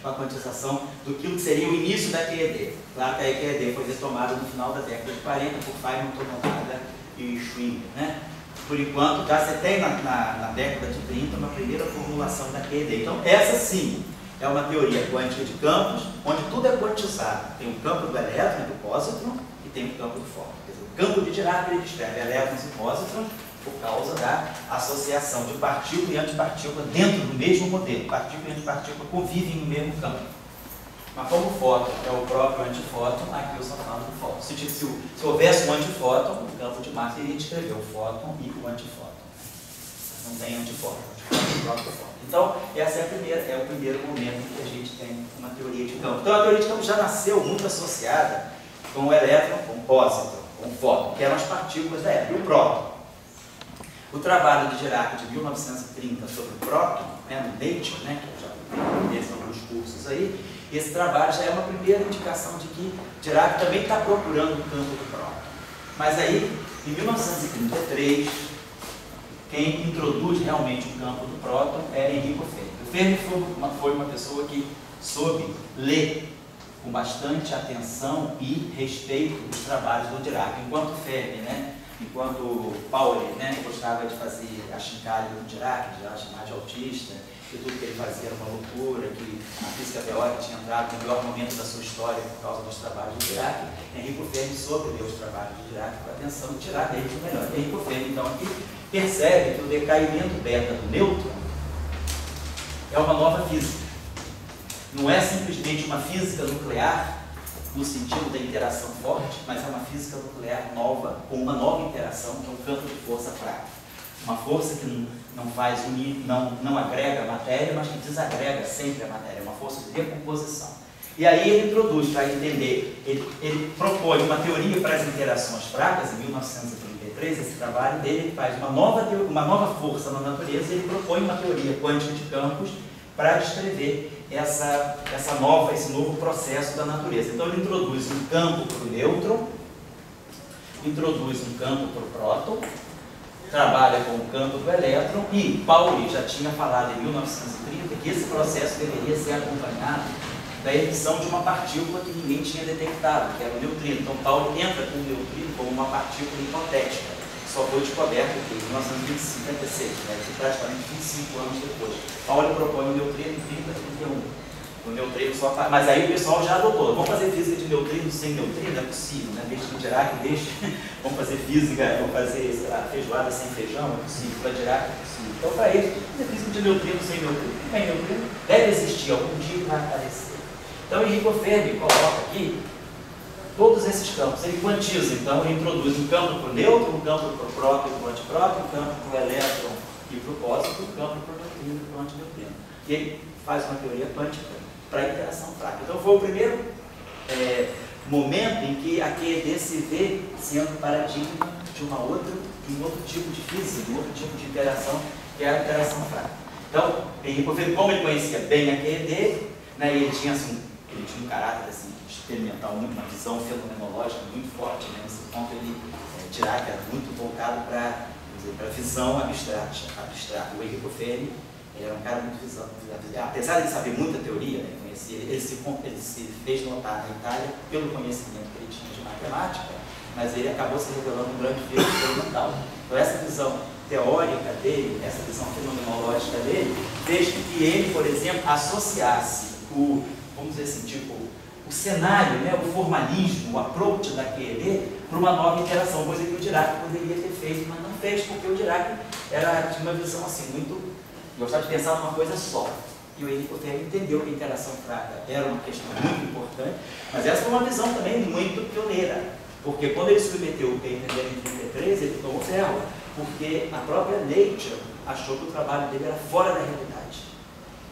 com a quantização do que seria o início da Q E D. Lá até a Q E D foi retomada no final da década de quarenta por Feynman, Tomonaga e Schwinger, né? Por enquanto, já se tem na, na, na década de trinta uma primeira formulação da Q E D. Então, essa sim é uma teoria quântica de campos, onde tudo é quantizado. Tem um campo do elétron e do pósitron e tem um campo do fóton. Quer dizer, o campo de Dirac ele descreve elétrons e pósitrons por causa da associação de partícula e antipartícula dentro do mesmo modelo. Partícula e antipartícula convivem no mesmo campo. Mas como o fóton é o próprio antifóton, aqui eu só falo do fóton. Se, se, se houvesse um antifóton, o campo de massa iria descrever o fóton e o antifóton. Não tem antifóton, antifóton é o próprio fóton. Então, esse é, primeira, é o primeiro momento que a gente tem uma teoria de campo. Então, a teoria de campo já nasceu muito associada com o elétron, com o pósitron, com o fóton, que eram as partículas da época, e o próton. O trabalho de Dirac de mil novecentos e trinta sobre o próton, né, no Nature, né, que eu já vi em alguns cursos aí, esse trabalho já é uma primeira indicação de que Dirac também está procurando o campo do próton. Mas aí, em mil novecentos e trinta e três, quem introduz realmente o campo do próton é Enrico Fermi. O Fermi foi uma, foi uma pessoa que soube ler com bastante atenção e respeito os trabalhos do Dirac, enquanto Fermi, né, enquanto o Pauli, né, gostava de fazer a chincalha do Dirac, de chamar de autista, que tudo que ele fazia era uma loucura, que a física teórica tinha entrado no melhor momento da sua história por causa dos trabalhos do Dirac, Enrico Fermi soube ver os trabalhos do Dirac com atenção do Dirac, ele tinha o melhor. Enrico Fermi, então, aqui percebe que o decaimento beta do nêutron é uma nova física. Não é simplesmente uma física nuclear no sentido da interação forte, mas é uma física nuclear nova, com uma nova interação, que é um campo de força fraca. Uma força que não, não faz unir, não, não agrega a matéria, mas que desagrega sempre a matéria, é uma força de decomposição. E aí ele introduz, para entender, ele, ele propõe uma teoria para as interações fracas, em mil novecentos e trinta e três, esse trabalho dele, ele faz uma nova, uma nova força na natureza, ele propõe uma teoria quântica de campos para descrever Essa, essa nova, esse novo processo da natureza. Então ele introduz um campo para o nêutron, introduz um campo para o próton, trabalha com o campo do elétron e Pauli já tinha falado em mil novecentos e trinta que esse processo deveria ser acompanhado da emissão de uma partícula que ninguém tinha detectado, que era o neutrino. Então Pauli entra com o neutrino como uma partícula hipotética. Só foi descoberto em mil novecentos e cinquenta e seis, né, praticamente vinte e cinco anos depois. Pauli propõe o neutrino em trinta, trinta e um. O neutrino só faz... Mas aí o pessoal já adotou. Vamos fazer física de neutrino sem neutrino? É possível, né? Deixa o Dirac, deixa. Vamos fazer física, vamos fazer, sei lá, feijoada sem feijão? É possível. Para Dirac é possível. Então, para ele, fazer física de neutrino sem neutrino. É neutrino. Deve existir, algum dia vai aparecer. Então, Enrico Fermi coloca aqui todos esses campos, ele quantiza, então ele introduz um campo para o nêutron, um campo para o próton e para o antipróton, um campo para o elétron e para o pósito, um campo para o neutrino e para o antineutrino. E ele faz uma teoria quântica para a interação fraca. Então foi o primeiro é, momento em que a Q E D se vê sendo paradigma de uma outra, de um outro tipo de física, de um outro tipo de interação, que é a interação fraca. Então, Enrico Fermi, como ele conhecia bem a Q E D, né, ele tinha assim, ele tinha um caráter assim, experimental, uma visão fenomenológica muito forte, né? Nesse ponto ele é, Dirac era muito voltado para a visão abstrata, abstrata. O Enrico Fermi era um cara muito visão, apesar de saber muita teoria, né? Conhecia, ele, se, ele se fez notar na Itália pelo conhecimento que ele tinha de matemática, mas ele acabou se revelando um grande físico experimental. Então essa visão teórica dele, essa visão fenomenológica dele, fez que ele, por exemplo, associasse o, vamos dizer assim, tipo, o cenário, né, o formalismo, o approach da Q E D para uma nova interação, coisa que o Dirac poderia ter feito, mas não fez, porque o Dirac era de uma visão assim, muito... gostava de pensar numa coisa só. E o Enrico Fermi entendeu que a interação fraca era uma questão muito importante, mas essa foi uma visão também muito pioneira, porque quando ele submeteu o paper dele em trinta e três, ele tomou ferro, porque a própria Nature achou que o trabalho dele era fora da realidade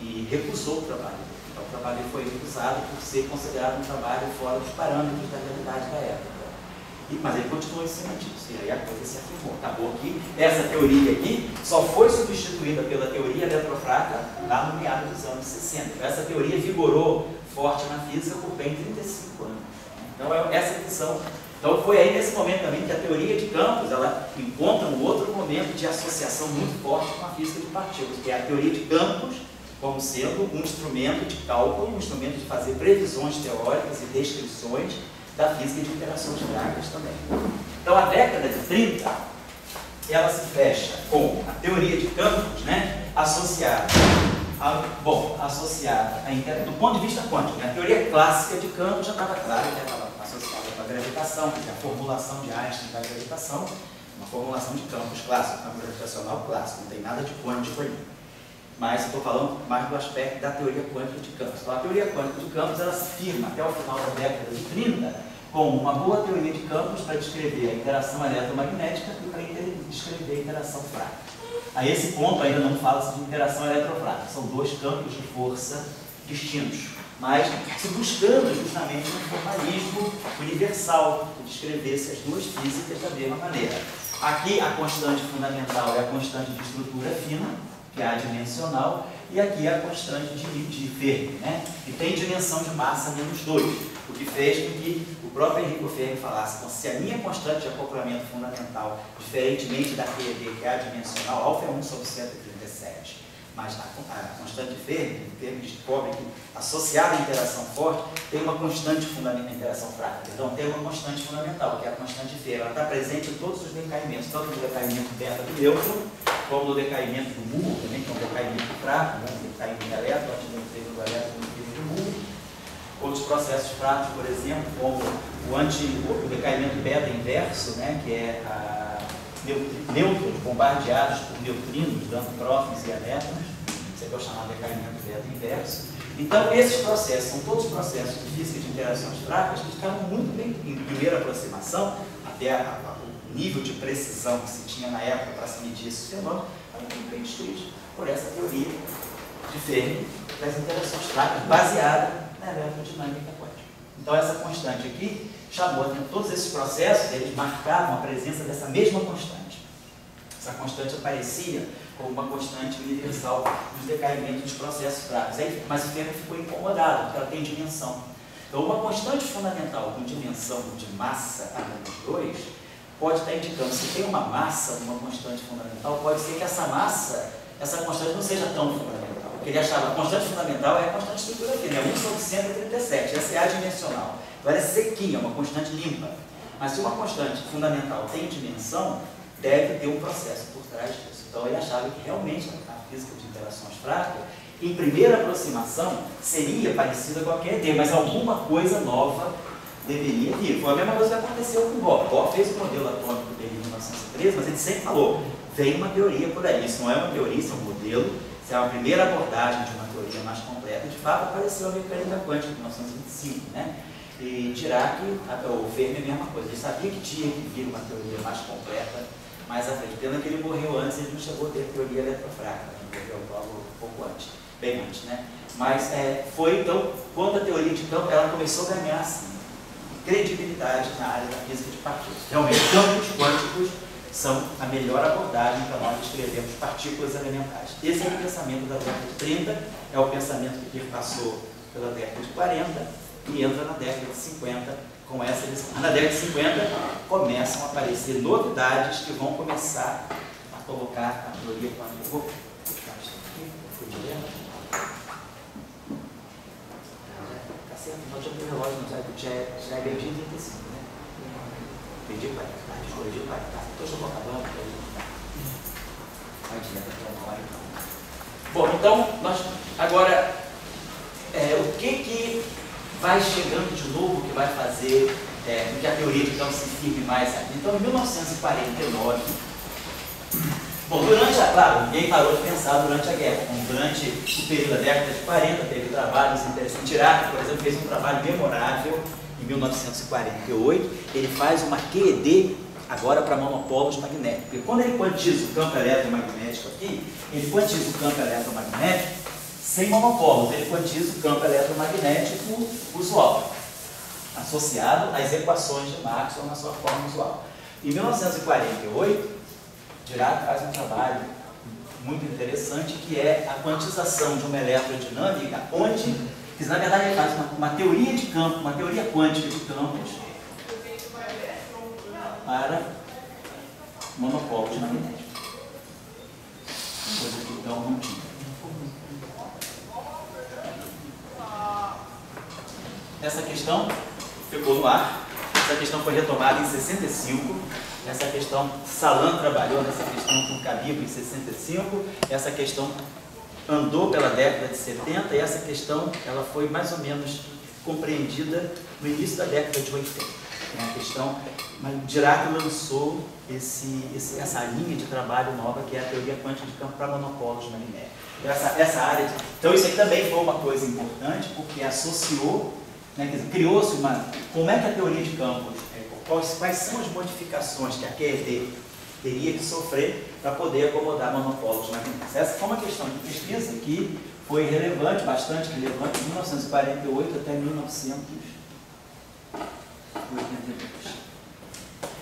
e recusou o trabalho dele. Então, o trabalho foi recusado por ser considerado um trabalho fora dos parâmetros da realidade da época. E, mas ele continuou em cima disso, e aí a coisa se afirmou. Acabou aqui, essa teoria aqui só foi substituída pela teoria eletrofraca lá no meado dos anos sessenta. Então, essa teoria vigorou forte na física por bem trinta e cinco anos. Então, é essa visão. Então, foi aí nesse momento também que a teoria de campos, ela encontra um outro momento de associação muito forte com a física de partículas, que é a teoria de campos, como sendo um instrumento de cálculo, um instrumento de fazer previsões teóricas e descrições da física de interações fracas também. Então, a década de trinta, ela se fecha com a teoria de campos, né, associada, a, bom, associada a, do ponto de vista quântico, né, a teoria clássica de campos já estava clara, né, estava associada com a gravitação, que é a formulação de Einstein da gravitação, uma formulação de campos clássico, campo gravitacional clássico, não tem nada de quântico ali. Mas eu estou falando mais do aspecto da teoria quântica de campos. Então, a teoria quântica de campos, ela se firma até o final da década de trinta com uma boa teoria de campos para descrever a interação eletromagnética e para descrever a interação fraca. A esse ponto ainda não fala-se de interação eletrofraca, são dois campos de força distintos, mas se buscando justamente um formalismo universal que descrevesse as duas físicas da mesma maneira. Aqui a constante fundamental é a constante de estrutura fina, que é adimensional, e aqui é a constante de Lee de Fermi, né? Que tem dimensão de massa menos dois, o que fez com que o próprio Enrico Fermi falasse, então, se a minha constante de acoplamento fundamental, diferentemente da Q E D, que é adimensional, alfa é um sobre cento e trinta e sete, Mas a constante Fermi, Fermi descobre que associada à interação forte tem uma constante fundamental, interação fraca, então tem uma constante fundamental, que é a constante Fermi. Ela está presente em todos os decaimentos, tanto no decaimento beta do neutro, como no decaimento do mulo, também, que é um decaimento fraco, né? Um decaimento elétrico, a gente não teve o elétrico no nível do mulo. Outros processos fracos, por exemplo, como o, anti, o decaimento beta inverso, né? Que é a nêutrons bombardeados por neutrinos, dando prófons e elétrons, você pode chamar de decaimento beta inverso. Então, esses processos são todos processos de física de interações fracas que ficaram muito bem em primeira aproximação, até a, a, o nível de precisão que se tinha na época para se medir esses fenômenos, estavam muito bem destruídos por essa teoria de Fermi das interações fracas, baseada na eletrodinâmica quântica. Então, essa constante aqui chamou, né? Todos esses processos, eles marcavam a presença dessa mesma constante. Essa constante aparecia como uma constante universal nos decaimentos dos processos fracos. Aí, mas o Fermi ficou incomodado, porque ela tem dimensão. Então, uma constante fundamental com dimensão de massa a menos dois pode estar indicando, se tem uma massa, uma constante fundamental, pode ser que essa massa, essa constante não seja tão fundamental. Porque ele achava a constante fundamental é a constante de estrutura aqui, né? um sobre cento e trinta e sete, essa é adimensional. Ela é sequinha, uma constante limpa. Mas se uma constante fundamental tem dimensão, deve ter um processo por trás disso. Então ele achava que realmente a física de interações fracas, em primeira aproximação, seria parecida com a que ele, mas alguma coisa nova deveria vir. Foi a mesma coisa que aconteceu com o Bohr. Bohr fez o modelo atômico dele em mil novecentos e treze, mas ele sempre falou, vem uma teoria por aí. Isso não é uma teoria, isso é um modelo. Isso é uma primeira abordagem de uma teoria mais completa. De fato, apareceu a mecânica quântica em mil novecentos e vinte e cinco, né? E Dirac, o Fermi é a mesma coisa, ele sabia que tinha que vir uma teoria mais completa, mais à frente. Pena que ele morreu antes, ele não chegou a ter teoria eletrofraca, ele morreu logo um pouco antes, bem antes, né? Mas é, foi então, quando a teoria de campo, ela começou a ganhar assim, credibilidade na área da física de partículas. Realmente, campos quânticos são a melhor abordagem para nós descrevermos partículas elementares. Esse é o pensamento da década de trinta, é o pensamento que passou pela década de quarenta, e entra na década de cinquenta com essa lição. Na década de cinquenta começam a aparecer novidades que vão começar a colocar a teoria quântica. Vou ficar isso aqui, vou fugir dela. Tá certo, não tinha o relógio, não sabe, já é meio-dia e trinta e cinco, né? Perdi para cá, descorrigi para cá. Então, estou acabando, para aí. Vai direto até uma hora, então. Bom, então, nós agora, é, o que que vai chegando de novo, que vai fazer é, com que a teoria então se firme mais aqui. Então, em mil novecentos e quarenta e nove, bom, durante a, claro, ninguém parou de pensar durante a guerra, durante o período da década de quarenta, teve trabalhos interessantes. Dirac, por exemplo, fez um trabalho memorável em mil novecentos e quarenta e oito, ele faz uma Q E D agora para monopolos magnéticos, porque quando ele quantiza o campo eletromagnético aqui, ele quantiza o campo eletromagnético sem monopolos, ele quantiza o campo eletromagnético usual, associado às equações de Maxwell na sua forma usual. Em mil novecentos e quarenta e oito, Dirac faz um trabalho muito interessante, que é a quantização de uma eletrodinâmica, onde, que na verdade ele faz uma, uma teoria de campo, uma teoria quântica de campos para monopolos magnéticos. Coisa que então não tinha. Essa questão ficou no ar, essa questão foi retomada em sessenta e cinco, essa questão, Salam trabalhou nessa questão com Khabib em sessenta e cinco, essa questão andou pela década de setenta e essa questão ela foi mais ou menos compreendida no início da década de oitenta. É uma questão, mas Dirac lançou esse, esse, essa linha de trabalho nova que é a teoria quântica de campo para monopolos magnéticos. Essa, essa área, de, então isso aí também foi uma coisa importante porque associou, né, criou-se uma... Como é que a teoria de campos, quais, quais são as modificações que a Q E D teria que sofrer para poder acomodar monopólios magnéticos? Essa foi uma questão de pesquisa que foi relevante, bastante relevante, de mil novecentos e quarenta e oito até mil novecentos e oitenta e dois.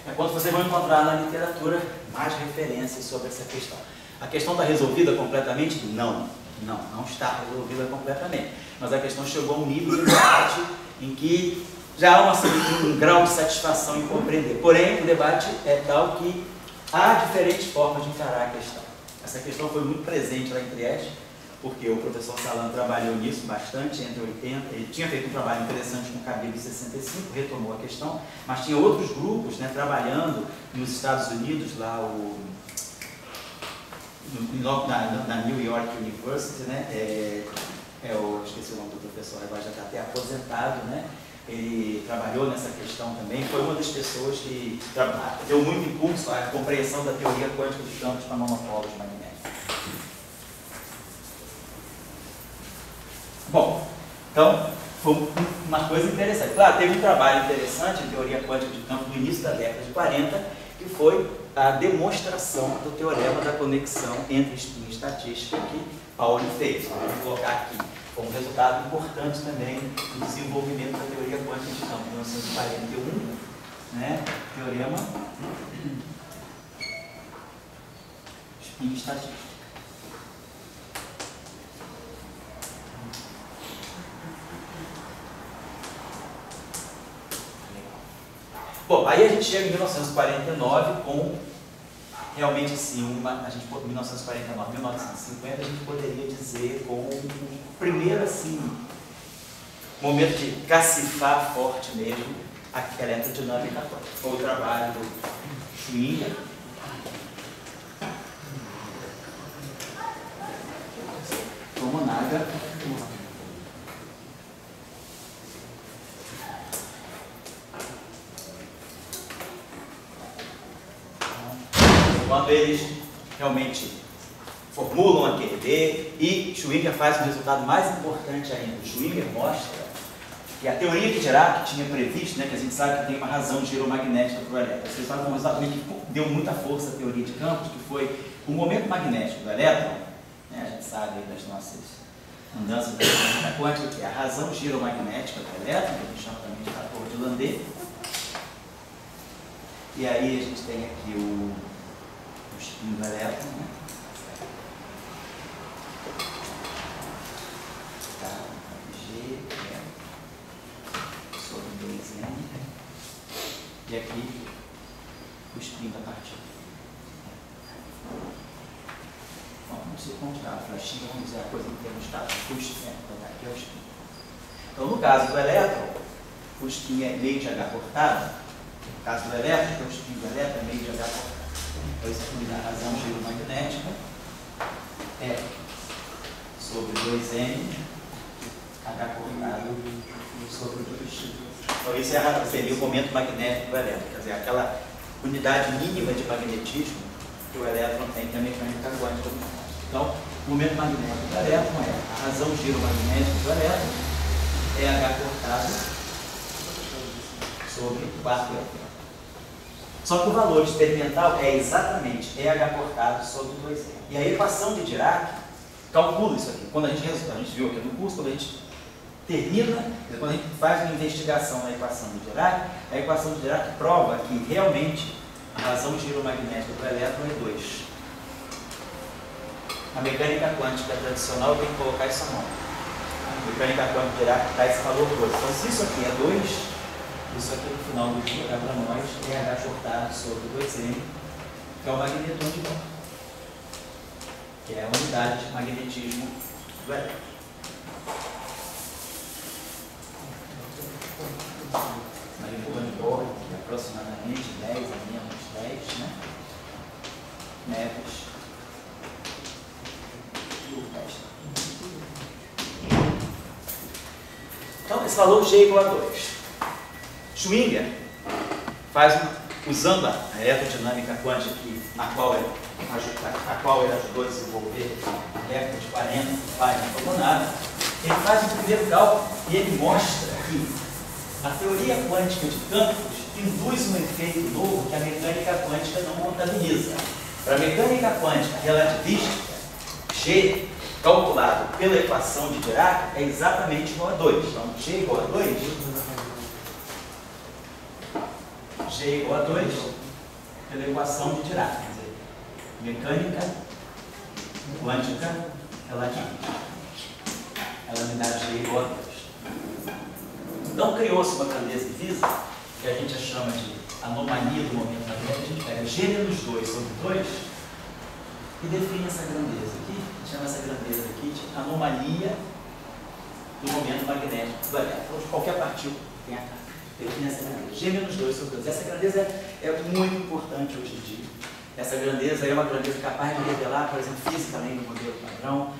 É quando vocês vão encontrar na literatura mais referências sobre essa questão. A questão está resolvida completamente? Não. Não, não está resolvida completamente. Mas a questão chegou a um nível de debate em que já há uma, um grau de satisfação em compreender. Porém, o debate é tal que há diferentes formas de encarar a questão. Essa questão foi muito presente lá em Trieste, porque o professor Salam trabalhou nisso bastante, entre oitenta, ele tinha feito um trabalho interessante com o Cabelo em sessenta e cinco, retomou a questão, mas tinha outros grupos, né, trabalhando nos Estados Unidos, lá o, no, na, na New York University, né, é, é o, esqueci o nome do professor, agora já está até aposentado, né, ele trabalhou nessa questão também, foi uma das pessoas que deu muito impulso à compreensão da teoria quântica dos campos para monopólos magnéticos. Bom, então, foi uma coisa interessante. Claro, teve um trabalho interessante em teoria quântica de campo no início da década de quarenta, que foi a demonstração do teorema da conexão entre espinha e estatística que Pauli fez. Vamos colocar aqui como um resultado importante também do desenvolvimento da teoria quântica de campo, em mil novecentos e quarenta e um, né? Teorema espinha e estatística. Bom, aí a gente chega em mil novecentos e quarenta e nove com, realmente assim, uma, a gente, mil novecentos e quarenta e nove, mil novecentos e cinquenta, a gente poderia dizer com o primeiro, assim, momento de cacifar forte mesmo a eletrodinâmica quântica. Foi o trabalho do Schwinger. Tomonaga. Quando eles realmente formulam aquele D, e Schwinger faz um resultado mais importante ainda. O Schwinger mostra que a teoria que Dirac tinha previsto, né, que a gente sabe que tem uma razão giromagnética para o elétron. Vocês sabem um resultado que deu muita força à teoria de campos, que foi o momento magnético do elétron, né, a gente sabe aí das nossas andanças da quântica, que é a razão giromagnética do elétron, que a gente chama também de fator de Landé. E aí a gente tem aqui o espinho do elétron, né? Tá, G, L, sobre dois M, e aqui o espinho da partida. Bom, não sei como tirar a flechinha, vamos dizer a coisa em termos táticos, né? Aqui é o espinho. Então, no caso do elétron, o espinho é meio de H cortado, no caso do elétron, o espinho do elétron é meio de H cortado. Então, isso aqui dá razão giromagnética, é sobre dois M, H cortado sobre dois X. Então, isso seria o momento magnético do elétron, quer dizer, aquela unidade mínima de magnetismo que o elétron tem na mecânica quântica. Então, o momento magnético do elétron é a razão giromagnética do elétron, é H cortado sobre quatro L. Só que o valor experimental é exatamente E H cortado sobre dois M. E a equação de Dirac calcula isso aqui. Quando a gente resulta, a gente viu aqui no curso, quando a gente termina, quando a gente faz uma investigação na equação de Dirac, a equação de Dirac prova que realmente a razão giromagnética do elétron é dois. A mecânica quântica tradicional tem que colocar isso a mão. A mecânica quântica de Dirac dá esse valor dois. Então, se isso aqui é dois, isso aqui no final do dia dá para nós é H cortado sobre dois M, que é o magneton de Born, que é a unidade de magnetismo do elétron. Magneton de Born, que é aproximadamente dez a menos dez, né? Neves. Então, esse valor G é igual a dois. Schwinger faz, usando a eletrodinâmica quântica aqui, na qual ele, a, a qual ele ajudou a desenvolver na década de quarenta, vai na Tomonaga, ele faz o primeiro cálculo e ele mostra que a teoria quântica de campos induz um efeito novo que a mecânica quântica não contabiliza. Para a mecânica quântica relativística, G, calculado pela equação de Dirac, é exatamente igual a dois. Então, G igual a dois... G igual a dois pela equação de Dirac, quer dizer, mecânica quântica relativística. Ela me dá G igual a dois. Então criou-se uma grandeza divisa, que a gente chama de anomalia do momento magnético. A gente pega G menos dois sobre dois, e define essa grandeza aqui, chama essa grandeza aqui de anomalia do momento magnético de qualquer partícula que tenha carga. Define essa grandeza, G menos dois sobre dois. Essa grandeza é, é muito importante hoje em dia. Essa grandeza é uma grandeza capaz de revelar, por exemplo, física, além do modelo padrão,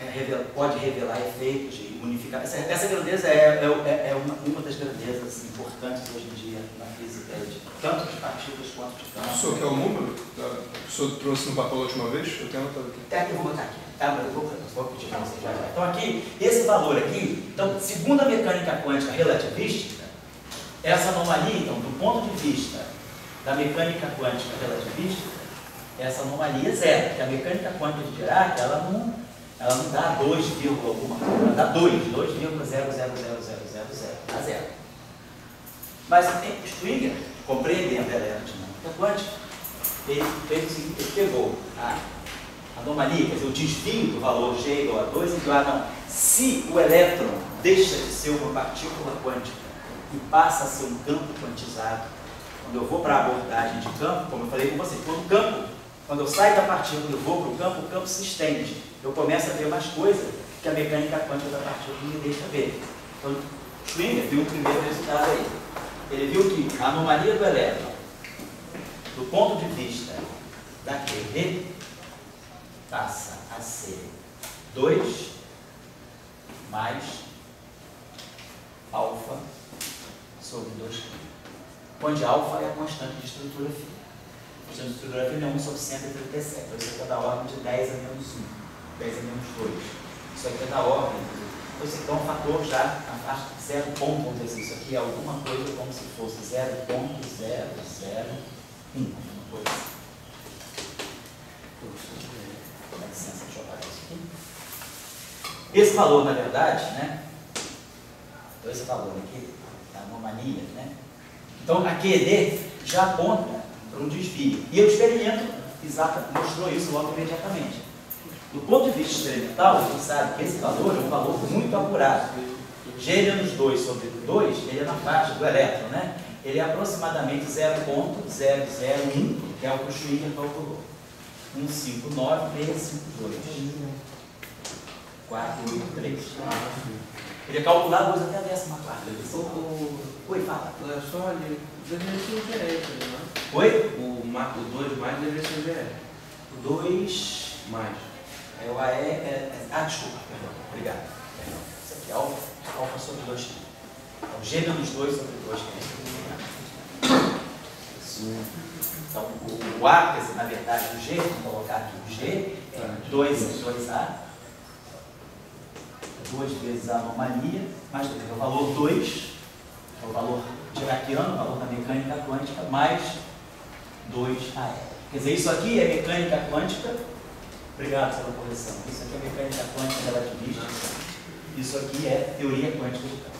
é, revela, pode revelar efeitos de unificar. Essa, essa grandeza é, é, é uma, uma das grandezas importantes hoje em dia na física, de, tanto de partículas quanto de campo. O senhor quer o número? O senhor trouxe no papel a última vez? Eu tenho anotado aqui. Até que eu vou botar aqui. Tá, mas eu vou, eu vou pedir para você já. Então, aqui, esse valor aqui, então, segundo a mecânica quântica relativística, essa anomalia, então, do ponto de vista da mecânica quântica relativística, essa anomalia é zero, porque a mecânica quântica de Dirac, ela não, ela não dá dois, alguma coisa, ela dá dois, dois vírgula zero zero zero zero zero zero, dá zero. Mas o Schwinger, compreendendo a dinâmica quântica, ele, ele, ele pegou a anomalia, quer dizer, o desvio do valor G igual a dois, então, ah, não, se o elétron deixa de ser uma partícula quântica e passa a ser um campo quantizado, quando eu vou para a abordagem de campo, como eu falei com vocês, quando, o campo, quando eu saio da partícula e vou para o campo, o campo se estende. Eu começo a ver mais coisas que a mecânica quântica da partícula me deixa ver. Então, Schwinger viu o primeiro resultado aí. Ele viu que a anomalia do elétron, do ponto de vista da Q V, passa a ser dois mais alfa sobre dois, onde alfa é a constante de estrutura φ. A constante de estrutura φ é um sobre cento e trinta e sete, então isso aqui é da ordem de dez a menos um, dez a menos dois. Isso aqui é da ordem, então isso aqui é um fator já na faixa de zero vírgula um, isso aqui é alguma coisa como se fosse zero vírgula zero zero um, alguma coisa assim. Dá licença, deixa eu apagar isso aqui. Esse valor, na verdade, né? Então esse valor aqui, a anomalia, né? Então, a Q E D já aponta para um desvio. E o experimento exato mostrou isso logo imediatamente. Do ponto de vista experimental, você sabe que esse valor é um valor muito apurado. G menos dois sobre dois, ele é na faixa do elétron, né? Ele é aproximadamente zero vírgula zero zero um, que é o que o Schwinger calculou. um cinco nove três cinco dois quatro oito três. Ele é calculado hoje até a décima quarta. Oi, fala. É só ali, deveria ser o direito, né? Oi? O dois mais deveria ser o direito. O dois mais. É o A E. É, é, ah, desculpa, perdão. Obrigado. Perdão. Isso aqui é alfa, alfa sobre dois. Então, G menos dois sobre dois. Sim. Então, o, o A, quer dizer, na verdade, o G, vamos colocar aqui o G, é dois, dois A. duas vezes a anomalia, mais o valor dois, é o valor diraciano, o valor da mecânica quântica, mais dois A E. Quer dizer, isso aqui é mecânica quântica, obrigado pela correção, isso aqui é mecânica quântica relativística, isso aqui é teoria quântica de campo.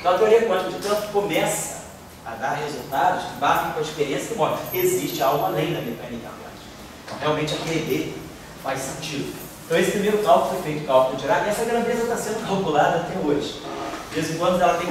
Então, a teoria quântica de campo começa a dar resultados que batem com a experiência que mostra que existe algo além da mecânica quântica. Então, realmente, a Q E D faz sentido. Então, esse primeiro cálculo foi feito, cálculo de Dirac, e essa grandeza está sendo calculada até hoje. De vez em quando ela tem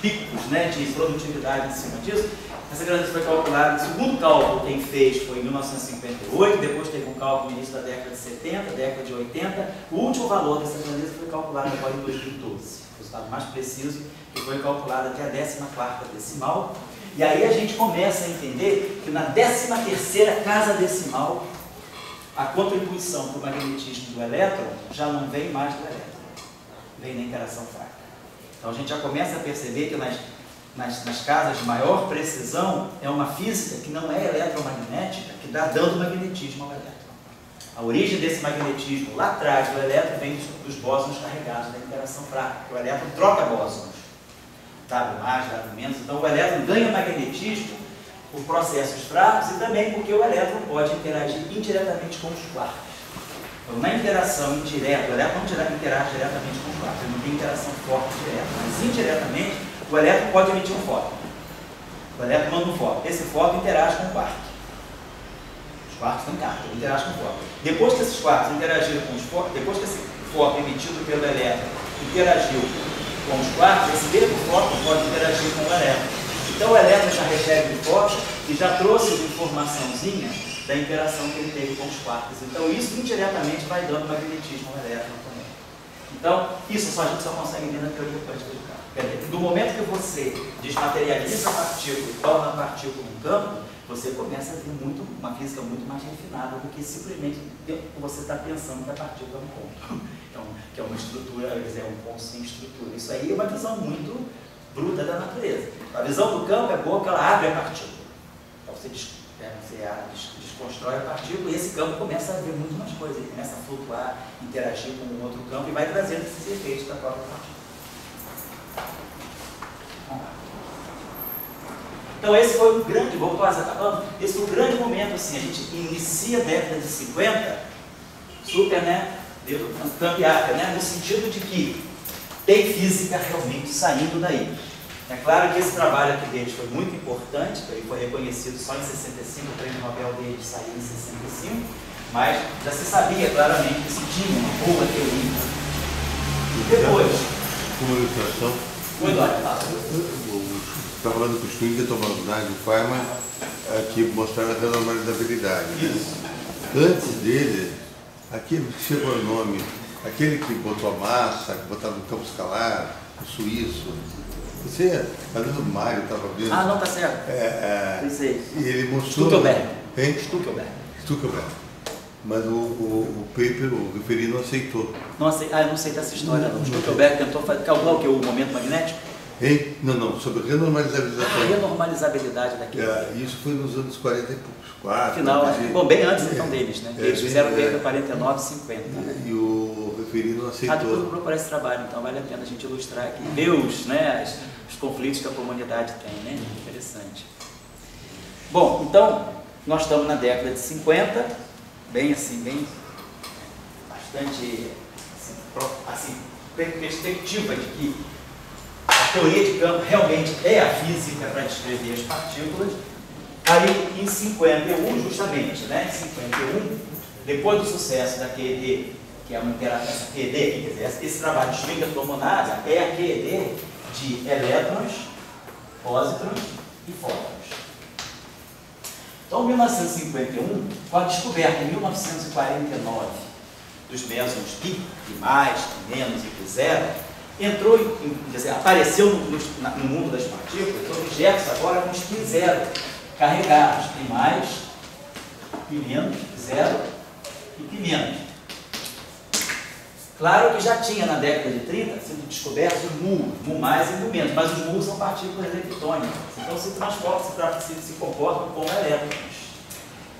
picos, né, de produtividade em cima disso. Essa grandeza foi calculada, o segundo cálculo quem fez foi em mil novecentos e cinquenta e oito, depois teve um cálculo no início da década de setenta, década de oitenta. O último valor dessa grandeza foi calculado agora em dois mil e doze, o resultado mais preciso, que foi calculado até a décima quarta decimal. E aí a gente começa a entender que na décima terceira casa decimal, a contribuição para o magnetismo do elétron já não vem mais do elétron, vem da interação fraca. Então a gente já começa a perceber que nas, nas, nas casas de maior precisão é uma física que não é eletromagnética, que dá dando magnetismo ao elétron. A origem desse magnetismo lá atrás do elétron vem dos bósons carregados da interação fraca, porque o elétron troca bósons, dá mais, dá menos, então o elétron ganha magnetismo por processos fracos e também porque o elétron pode interagir indiretamente com os quarks. Então, na interação indireta, o elétron não interage diretamente com os quarks, ele não tem interação forte direta, mas indiretamente o elétron pode emitir um fóton. O elétron manda um fóton, esse fóton interage com o quark. Os quarks têm carga, ele interage com o fóton. Depois que esses quarks interagiram com os fótons, depois que esse fóton emitido pelo elétron interagiu com os quarks, esse mesmo fóton pode interagir com o elétron. Então o elétron já recebe o fóton e já trouxe uma informaçãozinha da interação que ele teve com os quarks. Então isso indiretamente vai dando magnetismo ao elétron também. Então isso só a gente só consegue ver na teoria quântica de campo. Quer dizer, do momento que você desmaterializa a partícula e torna a partícula um campo, você começa a ter muito, uma física muito mais refinada do que simplesmente você está pensando que a partícula é um ponto. Então, que é uma estrutura, quer dizer, um ponto sem estrutura. Isso aí é uma visão muito bruta da natureza. A visão do campo é boa porque ela abre a partícula. Então você descobre. Você desconstrói a partícula e esse campo começa a ver muito mais coisas, ele começa a flutuar, interagir com um outro campo e vai trazendo esses efeitos da própria partícula. Então esse foi o grande, vou passar, tá falando, esse foi o grande momento, assim, a gente inicia a década de cinquenta, super, né, tampeada, né, no sentido de que tem física realmente saindo daí. É claro que esse trabalho aqui deles foi muito importante, ele foi reconhecido só em sessenta e cinco, o prêmio Nobel deles saiu em sessenta e cinco, mas já se sabia claramente que se tinha uma boa teoria. E depois... Uma ilustração. Muito olha, fala. Está falando que o Schwinger, Tomonaga e o Feynman aqui mostraram a renormalizabilidade. Isso. Antes dele, aquele que chegou ao nome, aquele que botou a massa, que botava no campo escalar, o suíço... Você, às vezes o Mário estava vendo. Ah, não, tá certo. É, é, e ele mostrou. Stückelberg. Hein? Stückelberg. Stückelberg. Mas o, o, o paper, o Green não aceitou. Não acei... Ah, eu não aceito essa história. Não, não. O Stückelberg tentou calcular o que? O momento magnético? Hein? Não, não. Sobre renormalizabilidade. Ah, a renormalizabilidade daquele. É, isso foi nos anos quarenta e poucos. quatro, final, é. Bom, bem antes então é, deles, né? É, eles fizeram o é, paper quarenta e nove, cinquenta. Né? E o. Não aceitou. Ah, depois eu procuro esse trabalho, então vale a pena a gente ilustrar aqui. Deus, né? As, os conflitos que a comunidade tem, né? Interessante. Bom, então, nós estamos na década de cinquenta, bem assim, bem bastante assim, pro, assim, perspectiva de que a teoria de campo realmente é a física para descrever as partículas. Aí, em cinquenta e um, justamente, né? Em cinquenta e um, depois do sucesso da Q E D, que é uma interação Q E D, quer dizer, esse trabalho de Schwinger-Tomonaga é a Q E D de elétrons, pósitrons e fótons. Então, em mil novecentos e cinquenta e um, com a descoberta em mil novecentos e quarenta e nove dos mesons pi, de mais, de menos e de zero, entrou, em, quer dizer, apareceu no, no mundo das partículas objetos agora com os pi zero, carregados, pi mais, pi menos, zero e pi menos. Claro que já tinha na década de trinta sido descoberto o mu, mu mais e mu menos, mas os mu são partículas leptônicas, então se transportam, se, se comportam como elétrons.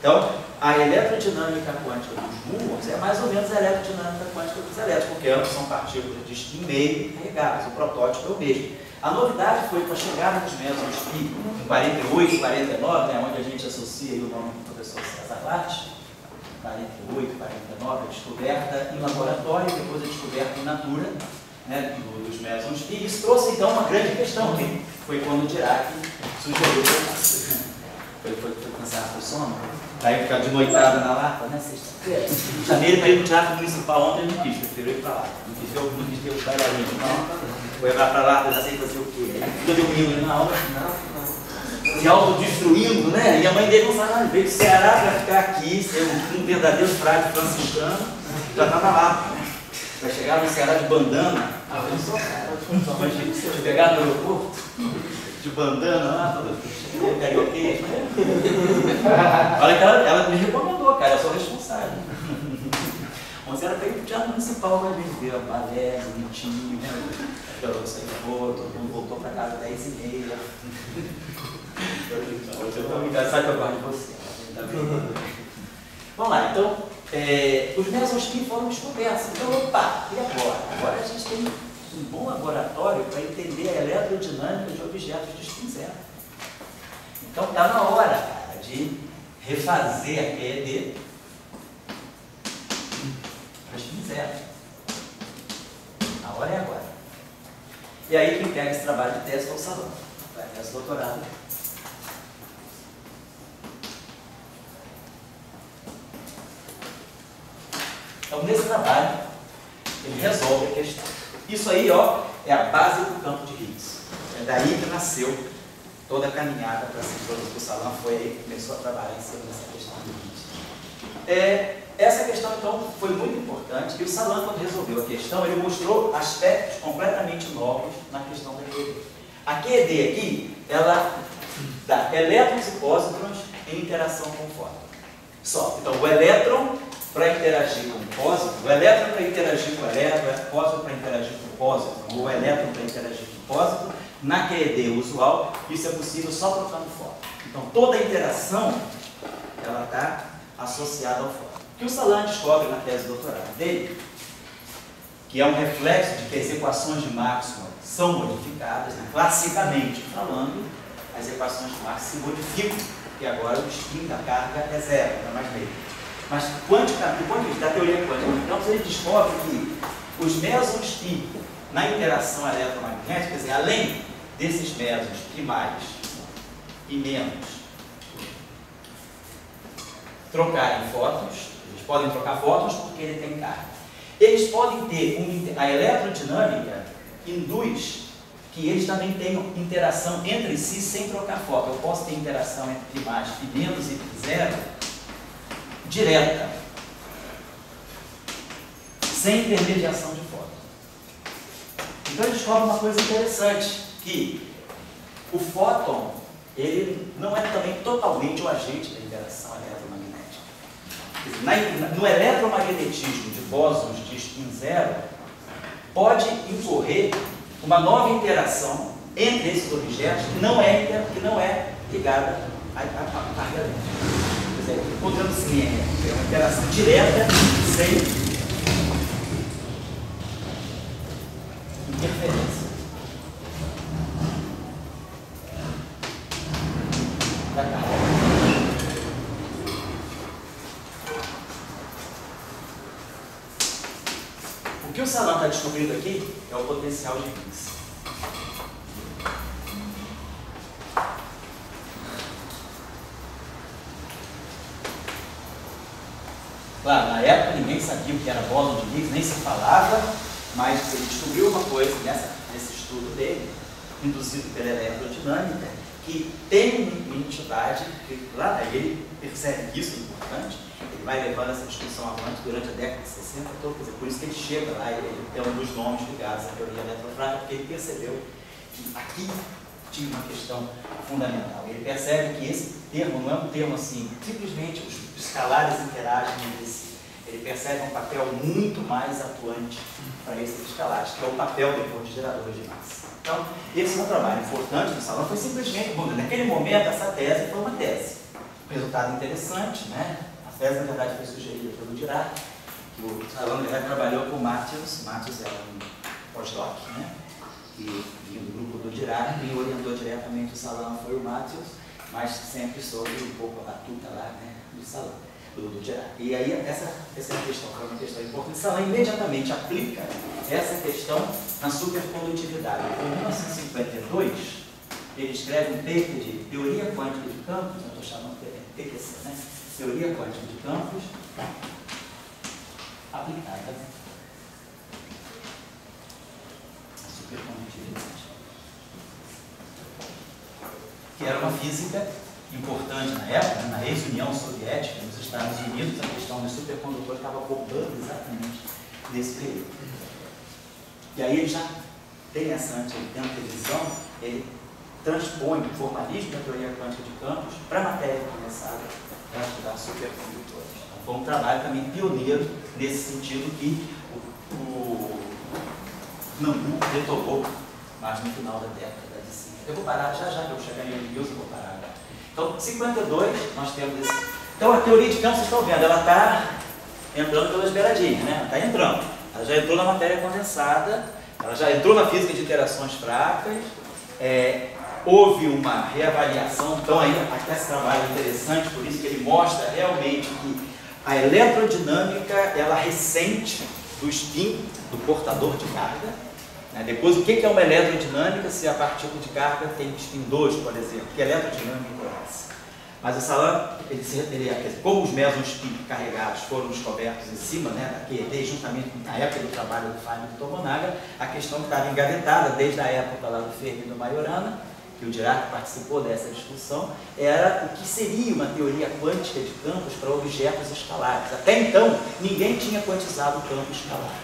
Então, a eletrodinâmica quântica dos muons é mais ou menos a eletrodinâmica quântica dos elétrons, porque ambos são partículas de meio carregadas, o protótipo é o mesmo. A novidade foi com a chegada dos mesons pi, em quarenta e oito, quarenta e nove, né, onde a gente associa o nome do professor César Lattes, quarenta e oito, quarenta e nove, a descoberta em laboratório e depois a descoberta em natura, né, dos mesons. E isso trouxe então uma grande questão, que foi quando o Dirac sugeriu foi, foi, foi pensar a sono, daí ficar de noitada na Lapa, né, sexta-feira. Chamei ele para ir no Teatro Municipal ontem, ele não quis, preferiu ir para lá. Não quis ter o não quis ter o bailarino, não. Foi para lá, já sei fazer o quê? Ele dormiu na aula, não. Se autodestruindo, né? E a mãe dele não sabe nada, veio do Ceará para ficar aqui, ser um verdadeiro frade franciscano, já estava lá. Vai chegar no Ceará de bandana, ah, eu sou cara, mas se pegar no aeroporto, de bandana lá, todo carioquês, né? Olha que ela, ela me recomendou, cara, eu sou responsável. Ontem ela pegou o Teatro Municipal, vai vender a balé, bonitinho, né? O garoto saiu boa, todo mundo voltou para casa dez e meia. Sabe que eu gosto de você. Vamos lá, então, é, os mesons pi foram descobertos. Então, opa, e agora? Agora a gente tem um bom laboratório para entender a eletrodinâmica de objetos de spin zero. Então, está na hora, cara, de refazer a Q E D para spin zero. A hora é agora. E aí, quem pega esse trabalho de tese é o Salam, vai fazer o doutorado. Então, nesse trabalho, ele resolve a questão. Isso aí, ó, é a base do campo de Higgs. É daí que nasceu toda a caminhada para se introduzir o Salam foi aí que começou a trabalhar em cima dessa questão do limite. É, essa questão, então, foi muito importante, e o Salam, quando resolveu a questão, ele mostrou aspectos completamente novos na questão da E D. A Q E D aqui, ela dá elétrons e pósitrons em interação com o fóton. Só. Então, o elétron para interagir com o pósitron, o elétron para interagir com o elétron, o pósitron para interagir com o pósitron, ou o elétron para interagir com o pósitron, na Q E D usual, isso é possível só trocando fóton. Então, toda a interação, ela está associada ao fóton. O que o Salam descobre na tese de doutorado dele, que é um reflexo de que as equações de Maxwell são modificadas, né? Classicamente falando, as equações de Maxwell se modificam, e agora o spin da carga é zero, não é mais meio. Mas quântica, do ponto de vista da teoria quântica, então ele descobre que os mesons pi na interação eletromagnética, quer dizer, além desses mesons pi mais e menos trocarem fótons, eles podem trocar fótons porque ele tem carga. Eles podem ter, um, a eletrodinâmica induz que eles também tenham interação entre si sem trocar fóton. Eu posso ter interação entre pi mais, pi menos e pi zero direta, sem intermediação de fóton. Então eles descobrem uma coisa interessante, que o fóton, ele não é também totalmente o agente da interação eletromagnética. Na, no eletromagnetismo de bósons de spin zero, pode incorrer uma nova interação entre esses objetos que não é, que não é ligada à carga elétrica. Quer dizer, encontrando-se em Yang, é uma interação direta sem interferência da carga. O que o Salam está descobrindo aqui é o potencial de Higgs. Claro, na época ninguém sabia o que era bóson de Higgs, nem se falava, mas ele descobriu uma coisa nessa, nesse estudo dele, induzido pela eletrodinâmica, que tem uma entidade, que lá daí ele percebe que isso é importante, ele vai levando essa discussão avante durante a década de sessenta, toda, dizer, por isso que ele chega lá, ele é um dos nomes ligados à teoria eletrofrágil, porque ele percebeu que aqui tinha uma questão fundamental. Ele percebe que esse termo não é um termo assim, simplesmente os escalares interagem entre si. Ele percebe um papel muito mais atuante para esses escalares, que é o papel dos geradores de massa. Então, esse é um trabalho importante do Salam, foi simplesmente, bom, naquele momento essa tese foi uma tese. Resultado interessante, né? A tese, na verdade, foi sugerida pelo Dirac, que o Salam trabalhou com o Matthews, Matthews era um pós-doc, né? E, e o grupo do Dirac, quem orientou diretamente o Salam foi o Matthews, mas sempre sob um pouco a tuta lá, né, do Salam, do, do Dirac. E aí essa, essa questão foi uma questão importante. O Salam imediatamente aplica essa questão na supercondutividade. Em mil novecentos e cinquenta e dois, ele escreve um paper de teoria quântica de campos, eu estou chamando de T Q C, né? Teoria quântica de campos aplicada supercondutividade, que era uma física importante na época, na ex-União Soviética, nos Estados Unidos, a questão dos supercondutores estava bombando exatamente nesse período. E aí ele já tem essa antevisão, ele transpõe o formalismo da teoria quântica de campos para a matéria começada para estudar supercondutores. Então, foi um trabalho também pioneiro nesse sentido que o, o Nambu retomou, mas no final da década de cinquenta. Eu vou parar já já, que eu vou chegar em Yang-Mills, eu vou parar agora. Então, cinquenta e dois, nós temos esse... Então, a teoria de campo, vocês estão vendo, ela está entrando pelas beiradinhas, né? Ela está entrando. Ela já entrou na matéria condensada, ela já entrou na física de interações fracas, é, houve uma reavaliação, então, aí, até esse trabalho é interessante, por isso que ele mostra realmente que a eletrodinâmica, ela ressente do spin, do portador de carga, né? Depois, o que é uma eletrodinâmica se a partícula de carga tem spin dois, por exemplo, que é eletrodinâmica é essa. Mas o Salam, ele se referia, como os mesons pi carregados foram descobertos em cima, né, da Q E D, justamente na época do trabalho do Feynman e do Tomonaga, a questão que estava engavetada desde a época lá do Feynman e do Majorana, que e o Dirac participou dessa discussão, era o que seria uma teoria quântica de campos para objetos escalares. Até então, ninguém tinha quantizado o campo escalar.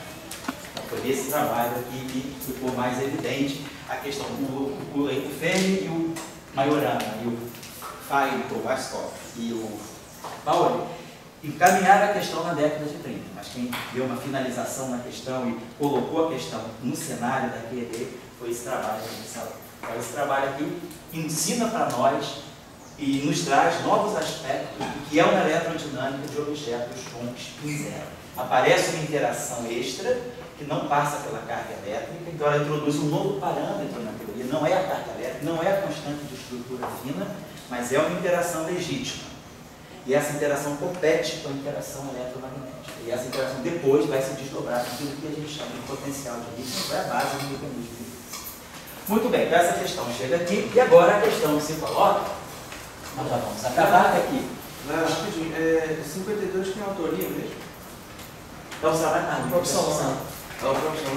Então, foi nesse trabalho aqui que ficou mais evidente a questão do Feynman e o Majorana, e o Fein, o Vaskov e o Pauli, encaminharam a questão na década de trinta, mas quem deu uma finalização na questão e colocou a questão no cenário da Q E D foi esse trabalho aqui de Salam. Então, esse trabalho aqui ensina para nós e nos traz novos aspectos do que é uma eletrodinâmica de objetos com spin zero. Aparece uma interação extra que não passa pela carga elétrica, então ela introduz um novo parâmetro na teoria, não é a carga elétrica, não é a constante de estrutura fina, mas é uma interação legítima. E essa interação compete com a interação eletromagnética. E essa interação depois vai se desdobrar naquilo que a gente chama de potencial de Higgs, que é a base do mecanismo de Higgs. Muito bem, então essa questão chega aqui. E agora a questão que se coloca, nós já vamos acabar aqui. Não, rapidinho, é cinquenta e dois quem autoria mesmo? Então, Salam, a profissão. Então, profissão.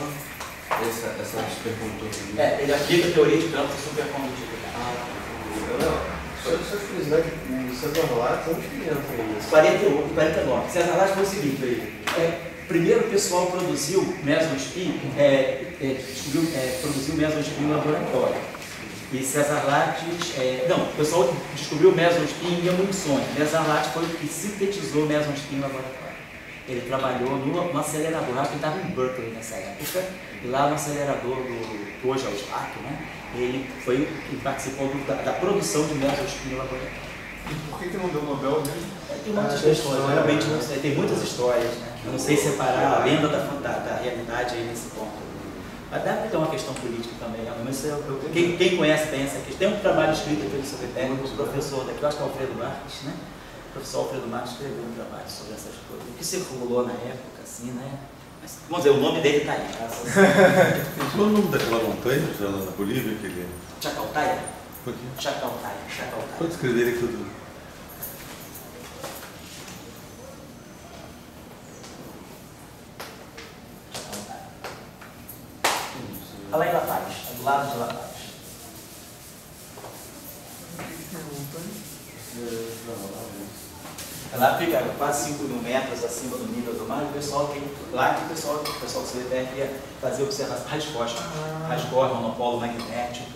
Essa, essa supercondutividade. É, ele aplica a teoria de campo de supercondutividade. Ah, não. Só de você frisar que o César Lattes é um experimento ainda. quarenta e oito, quarenta e nove. César Lattes foi o seguinte aí. É, primeiro o pessoal produziu mesospin, é, é, é, produziu mesospin no laboratório. E César Lattes, é, não, o pessoal descobriu mesospin em emulsões. César Lattes foi o que sintetizou mesospin no laboratório. Ele trabalhou no, no acelerador, ele estava em Berkeley nessa época, e lá no acelerador do, do hoje é o SPAC, né? Ele foi o que participou do, da, da produção de mesospin no laboratório. E por que, que não deu o Nobel mesmo? É, tem muitas ah, questões, realmente não sei, tem muitas histórias, né? Eu não sei separar a lenda da, da, da realidade aí nesse ponto. Mas dá para ter uma questão política também, né? Mas eu, eu, quem, quem conhece tem essa questão. Tem um trabalho escrito pelo Stückelberg, o professor daqui, eu acho que é o Alfredo Marques, né? O professor Alfredo Marques escreveu um trabalho sobre essas coisas, o que circulou na época, assim, né? Mas, vamos dizer, o nome dele está aí. Qual o nome daquela montanha na Bolívia? Ele... Chacaltaya. Por quê? Chacaltaya. Chacaltaya. Pode escrever aqui tudo. Chacaltaya. Está lá em La Paz, do lado de La Paz. O que tem a montanha? Ela fica quase cinco mil metros acima do nível do mar, e o pessoal tem lá que o pessoal, o pessoal do C B T queria fazer observação radioscópica, radioscópica, monopolo magnético.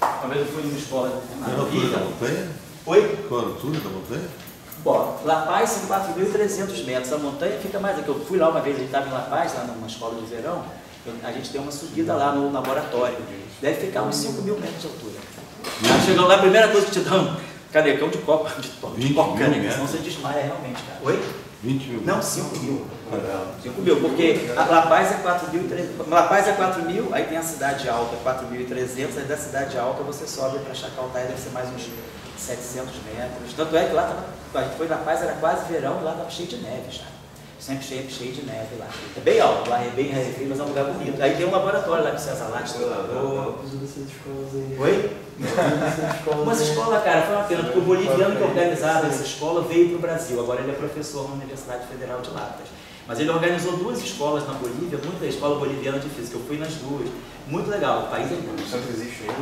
Talvez eu fui numa escola de uma altura da montanha? Oi? Qual a altura da montanha? Bom, La Paz são quatro mil e trezentos metros, a montanha fica mais aqui. Eu fui lá uma vez, a gente estava em La Paz, lá numa escola de verão, a gente tem uma subida lá no laboratório, deve ficar uns cinco mil metros de altura. Aí chegou lá, a primeira coisa que te dão, canecão de copa, de, de coca, né? Senão você desmaia realmente, cara. Oi? vinte mil. Não, cinco mil. cinco mil, porque La Paz é quatro mil e trezentos. La Paz é quatro mil, aí tem a cidade alta, quatro mil e trezentos, aí da cidade alta você sobe para Chacaltaya, deve ser mais uns setecentos metros. Tanto é que lá, a gente foi na Paz, era quase verão, lá estava cheio de neve já. Sempre cheio, cheio de neve lá. É bem alto, lá é bem reservado, mas é um lugar bonito. Aí tem um laboratório lá que o César Lattes trabalhou. Oi? Mas escola, cara, foi uma pena, porque o boliviano que organizava essa escola veio para o Brasil. Agora ele é professor na Universidade Federal de Lapas. Mas ele organizou duas escolas na Bolívia, muita escola boliviana de física. Eu fui nas duas. Muito legal, o país é lindo. O centro existe ainda?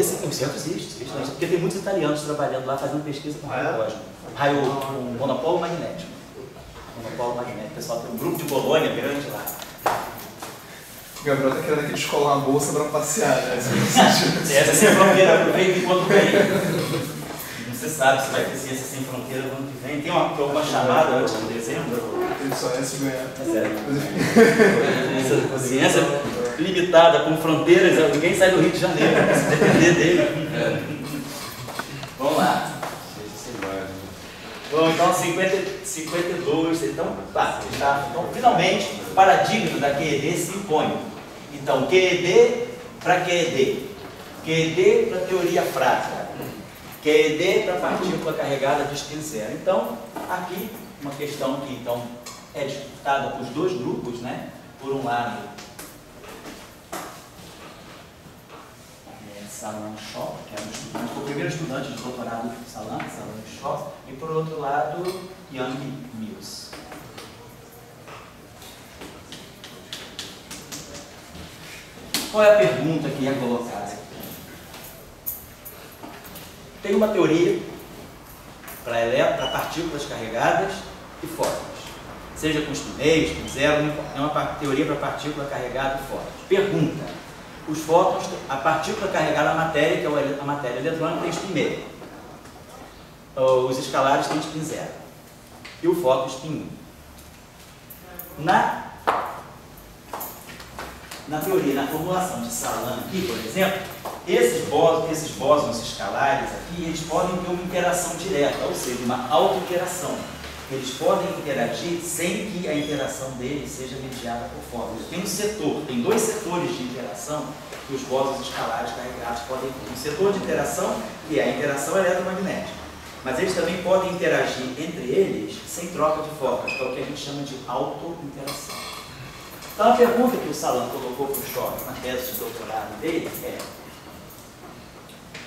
O centro existe, existe. Porque tem muitos italianos trabalhando lá, fazendo pesquisa com raio cósmico, raio, um monopolo magnético. Monopolo magnético. O pessoal tem um grupo de Bolônia grande lá. Gabriel está querendo aqui descolar uma bolsa para passear, né? Essa sem fronteira, aproveita enquanto vem. Você sabe se vai ter ciência sem fronteira no ano que vem. Tem uma, uma chamada antes de dezembro? Ele só é se ganhar. É ciência limitada, com fronteiras, ninguém sai do Rio de Janeiro, se depender dele. Vamos lá. Bom, então, cinquenta, cinquenta e dois, então, tá, tá, então, finalmente, o paradigma da Q E D se impõe. Então, Q E D para Q E D, Q E D para teoria fraca, Q E D para partícula carregada de spin zero. Então, aqui, uma questão que, então, é disputada por dois grupos, né? Por um lado, Salam Shaw, que era um estudante, foi o primeiro estudante de doutorado de Salam, Salam Shaw, e por outro lado, Yang-Mills. Qual é a pergunta que é colocada? Tem uma teoria para elétrons, para partículas carregadas e fótons. Seja com espinês, com zero, é uma teoria para partícula carregada e fótons. Pergunta: os fótons, a partícula carregada, a matéria, que é a matéria eletrônica, tem spin meio. Os escalares têm spin zero. E o fóton spin um. Na Na teoria, na formulação de Salam aqui, por exemplo, esses bósons, esses bósons escalares aqui, eles podem ter uma interação direta, ou seja, uma auto-interação. Eles podem interagir sem que a interação deles seja mediada por fótons. Tem um setor, tem dois setores de interação que os bósons escalares carregados podem ter. Um setor de interação, que é a interação eletromagnética. Mas eles também podem interagir entre eles sem troca de fótons, que é o que a gente chama de auto-interação. Então, a pergunta que o Salam colocou para o Shaw na tese de doutorado dele é: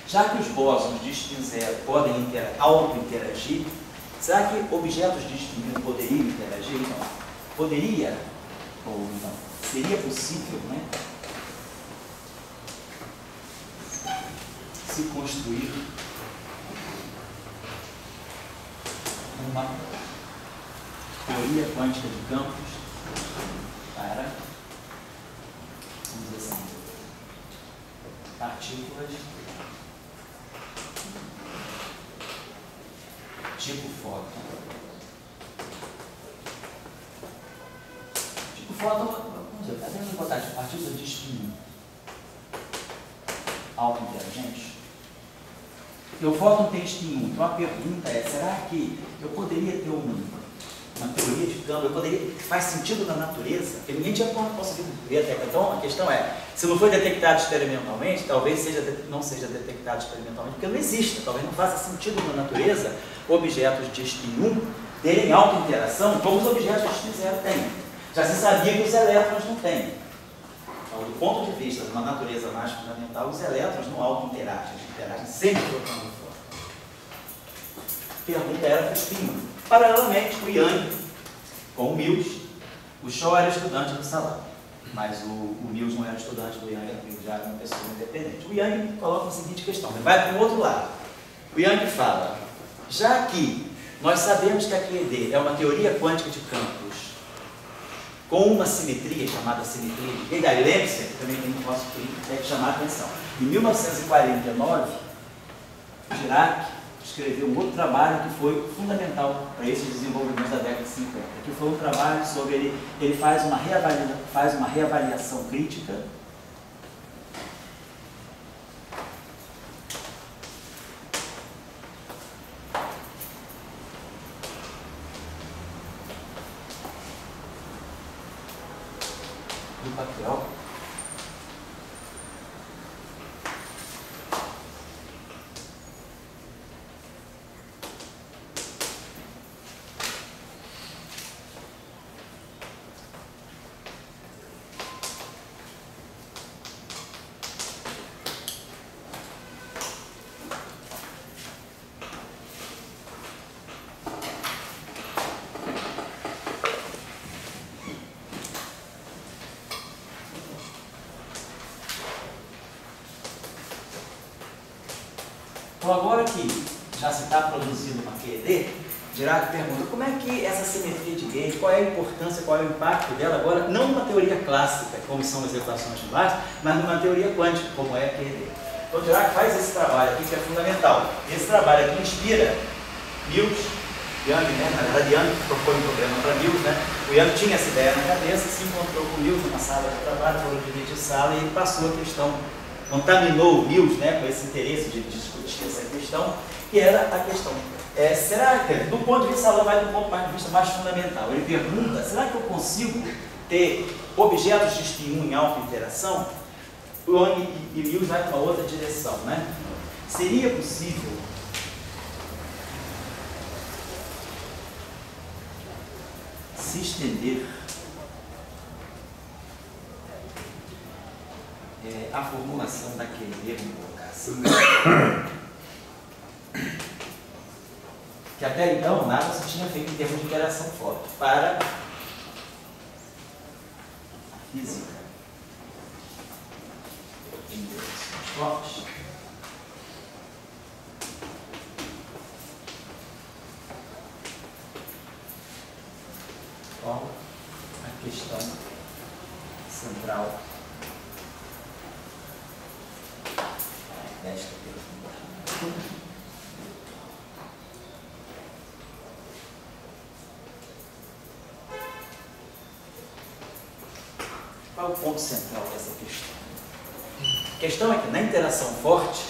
já que os bósons de spin zero podem auto-interagir, será que objetos de spin um poderiam interagir? Não. Poderia? Ou não? Seria possível, né? Se construir uma teoria quântica de campos para, vamos dizer assim, partículas tipo fóton. Tipo fóton, vamos dizer, até vamos botar tipo partículas de spin auto-interagentes. Porque o fóton tem spin um, então a pergunta é: será que eu poderia ter um uma teoria de campo, eu poderia, faz sentido na natureza? Porque ninguém tinha conseguido ver até agora. Então, a questão é, se não foi detectado experimentalmente, talvez seja, não seja detectado experimentalmente, porque não existe, talvez não faça sentido na natureza objetos de spin um terem auto-interação como os objetos de spin zero têm. Já se sabia que os elétrons não têm. Então, do ponto de vista de uma natureza mais fundamental, os elétrons não auto-interagem, eles interagem sempre trocando fora. A pergunta era para o spin um. Paralelamente, o Yang, com o Mills, o Shaw era estudante do Salam, mas o, o Mills não era estudante do Yang, já era uma pessoa independente. O Yang coloca a seguinte questão, ele vai para o outro lado. O Yang fala: já que nós sabemos que a Q E D é uma teoria quântica de campos com uma simetria chamada simetria de Hegelian, que também tem um nosso cliente, que deve chamar a atenção. Em mil novecentos e quarenta e nove, Dirac escreveu um outro trabalho que foi fundamental para esses desenvolvimentos da década de cinquenta, que foi um trabalho sobre ele, ele faz uma reavalia, faz uma reavaliação crítica do papel Dirac pergunta: como é que essa simetria de Gauge, qual é a importância, qual é o impacto dela agora, não numa teoria clássica, como são as equações de Maxwell, mas numa teoria quântica, como é a Q E D. Então Dirac faz esse trabalho aqui, que é fundamental. Esse trabalho aqui inspira Mills, Yang, né? Na verdade, Yang propõe um problema para Mills, né? O Yang tinha essa ideia na cabeça, se encontrou com Mills numa sala de trabalho, falou de sala, e ele passou a questão, contaminou o Mills, né, com esse interesse de discutir essa questão, que era a questão: É, será que, do ponto de vista, ela vai de um ponto de vista mais fundamental? Ele pergunta: será que eu consigo ter objetos de spin um em auto-interação? O Yang e Mills vai para outra direção, né? Seria possível se estender é, a formulação daquele mesmo colocar assim? Que até então nada se tinha feito em termos de interação fóton para a física qual a questão central desta pergunta. Qual é o ponto central dessa questão? A questão é que na interação forte,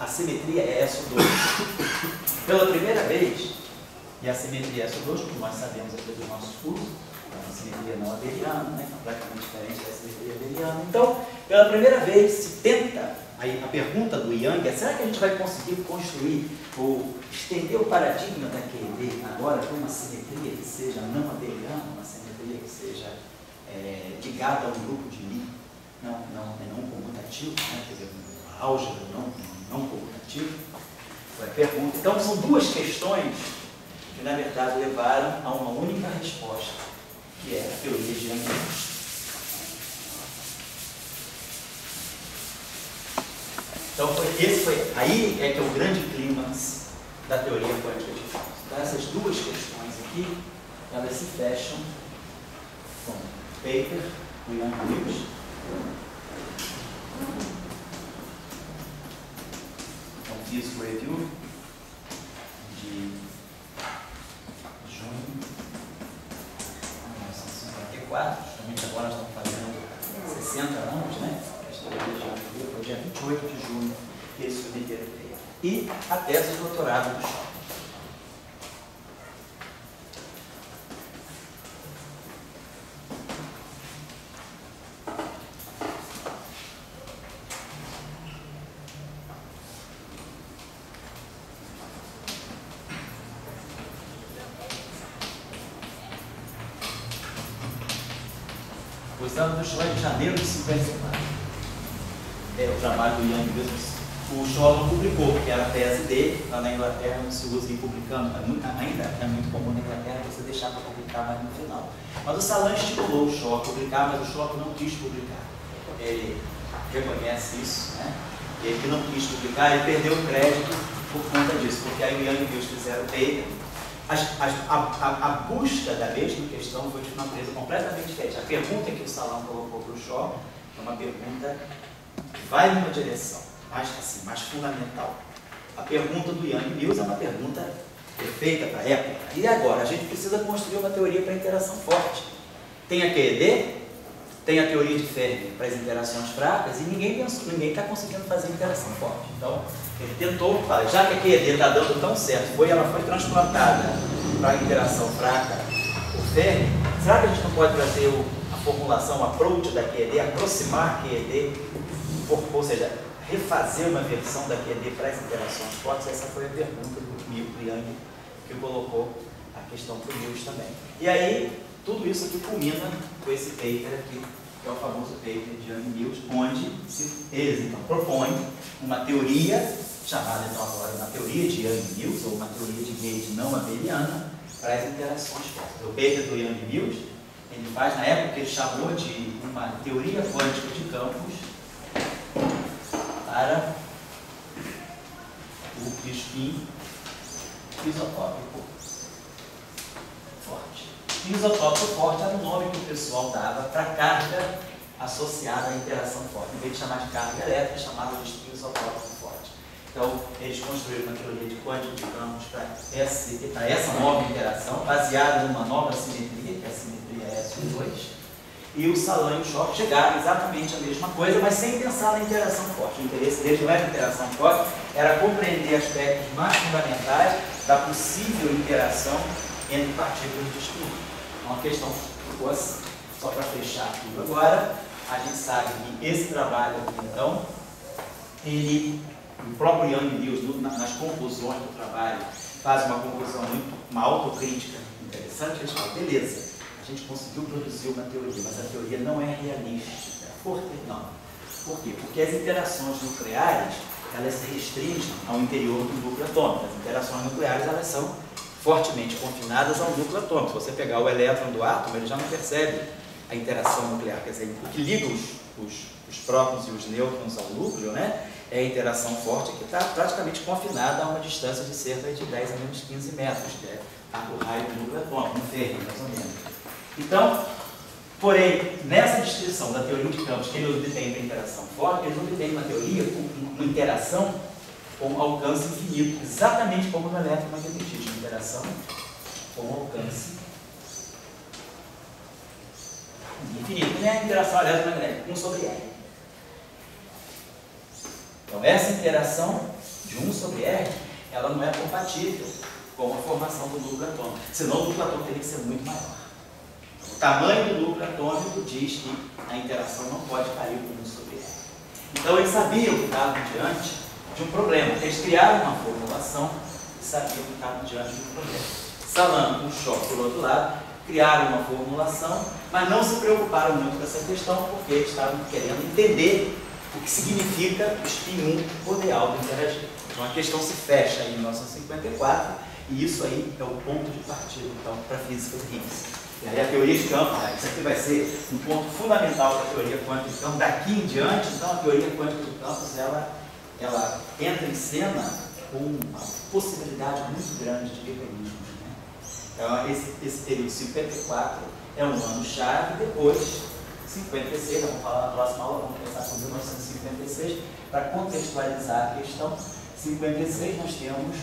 a simetria é S O dois. Pela primeira vez, e a simetria S O dois, como nós sabemos aqui do nosso curso, é uma simetria não abeliana, né? Completamente diferente da simetria abeliana. Então, pela primeira vez, se tenta, aí a pergunta do Yang é, será que a gente vai conseguir construir ou estender o paradigma da Q E D agora para uma simetria que seja não abeliana, uma simetria que seja é, ligada a um grupo de Lie, não, não, não comutativo, né? Quer dizer, uma álgebra não não comutativo? Foi a pergunta. Então, são duas questões que, na verdade, levaram a uma única resposta, que é a teoria de Yang-Mills. Então, foi, esse foi, aí é que é o grande clímax da teoria quântica de Higgs. Então, essas duas questões aqui, elas se fecham com o paper do Yang-Mills, This Review, de junho de mil novecentos e cinquenta e quatro, justamente agora estão fazendo sessenta anos, né? Esta teoria foi dia vinte e oito de junho, que eles submeteram a ideia. E a tese de doutorado do Shaw. Em janeiro de cinquenta e quatro. É o trabalho do Yang mesmo. O Shaw não publicou, que era a tese dele. Lá na Inglaterra não se usa em publicando, ainda é muito comum na Inglaterra você deixar para publicar mais no final. Mas o Salam estimulou o Shaw a publicar, mas o Shaw não quis publicar. Ele reconhece isso, né? Ele que não quis publicar, ele perdeu o crédito por conta disso, porque aí o Yang e o fizeram o paper. A, a, a, a busca da mesma questão foi de uma natureza completamente diferente. A pergunta que o Salam colocou para o Shaw é uma pergunta que vai numa direção mais, assim, mais fundamental. A pergunta do Yang-Mills é uma pergunta perfeita para a época. E agora? A gente precisa construir uma teoria para interação forte. Tem a Q E D, tem a teoria de Feynman para as interações fracas, e ninguém está conseguindo fazer interação forte. Então, ele tentou, já que a Q E D está dando tão certo, foi, ela foi transplantada para a interação fraca, o Feynman, será que a gente não pode trazer o, a formulação, o approach da Q E D, aproximar a Q E D, ou, ou seja, refazer uma versão da Q E D para as interações fortes? Essa foi a pergunta do Yang, que colocou a questão para o Mills também. E aí, tudo isso aqui culmina com esse paper aqui, que é o famoso paper de Yang-Mills, onde se, eles então propõem uma teoria, chamada então agora uma teoria de Yang-Mills, ou uma teoria de rede não abeliana, para as interações fortes. O paper do Yang-Mills, ele faz, na época, ele chamou de uma teoria quântica de campos para o espinho isotópico forte. Isotópico forte era o nome que o pessoal dava para a carga associada à interação forte. Em vez de chamar de carga elétrica, chamava de espinho isotópico forte. Então, eles construíram uma teoria de quântico de campos para essa, para essa nova interação, baseada numa nova simetria, que é a simetria S O dois. E o Salam e o Shaw chegaram exatamente a mesma coisa, mas sem pensar na interação forte. O interesse deles não era a interação forte, era compreender aspectos mais fundamentais da possível interação entre partículas de espinho. Uma questão que ficou assim. Só para fechar tudo agora, a gente sabe que esse trabalho aqui, então, ele, o próprio Yang-Mills, nas conclusões do trabalho, faz uma conclusão muito, uma autocrítica interessante. Ele fala, beleza, a gente conseguiu produzir uma teoria, mas a teoria não é realística. Por que não? Por quê? Porque as interações nucleares, elas se restringem ao interior do núcleo atômico. As interações nucleares, elas são fortemente confinadas ao núcleo atômico. Se você pegar o elétron do átomo, ele já não percebe a interação nuclear. Quer dizer, o que liga os, os, os prótons e os nêutrons ao núcleo, né, é a interação forte que está praticamente confinada a uma distância de cerca de dez a menos quinze metros, que é o raio do núcleo atômico, um ferro, mais ou menos. Então, porém, nessa descrição da teoria de campos que ele obtém uma interação forte, ele obtém uma teoria com uma interação com alcance infinito, exatamente como no eletromagnetismo, interação com alcance infinito, né? Interação eletromagnética, um sobre R. Então, essa interação de um sobre R, ela não é compatível com a formação do núcleo atômico, senão o núcleo atômico teria que ser muito maior. O tamanho do núcleo atômico diz que a interação não pode cair com um sobre R. Então, eles sabiam que estavam diante de um problema. Eles criaram uma formulação e sabiam que estavam diante de um problema. Salam e Shaw, pelo outro lado, criaram uma formulação, mas não se preocuparam muito com essa questão, porque eles estavam querendo entender o que significa o spin um poder alto interagir. Então, a questão se fecha aí em mil novecentos e cinquenta e quatro, e isso aí é o ponto de partida, então, para a física do Higgs. E aí a teoria de campo, né? Isso aqui vai ser um ponto fundamental para a teoria quântica. Então, daqui em diante, então, a teoria quântica de campos, ela, ela entra em cena com uma possibilidade muito grande de mecanismos, né? Então, esse, esse período cinquenta e quatro é um ano-chave, depois cinquenta e seis, vamos falar na próxima aula, vamos começar com mil novecentos e cinquenta e seis, para contextualizar a questão. cinquenta e seis nós temos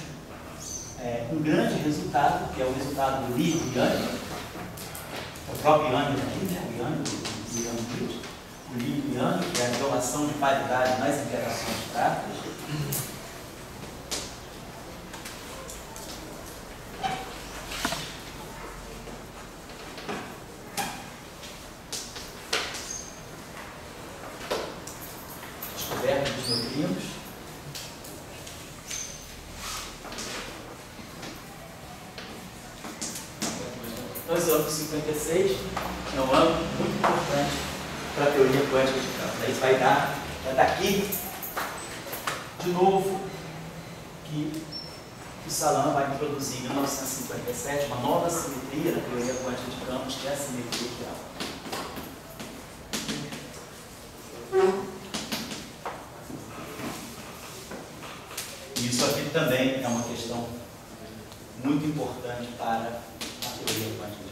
é, um grande resultado, que é o resultado do Lee-Yang, o próprio Yang aqui, né? O Yang-Mills, o Lee-Yang, que é a violação de paridade nas interações práticas. cinquenta e seis é um ano muito importante para a teoria quântica de campos. Aí vai dar, vai dar aqui, de novo, que o Salam vai introduzir em mil novecentos e cinquenta e sete uma nova simetria da teoria quântica de campos, que é a simetria ideal. E isso aqui também é uma questão muito importante para a teoria quântica de campos.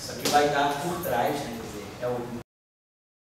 Isso aqui vai estar por trás, né? Quer dizer, é o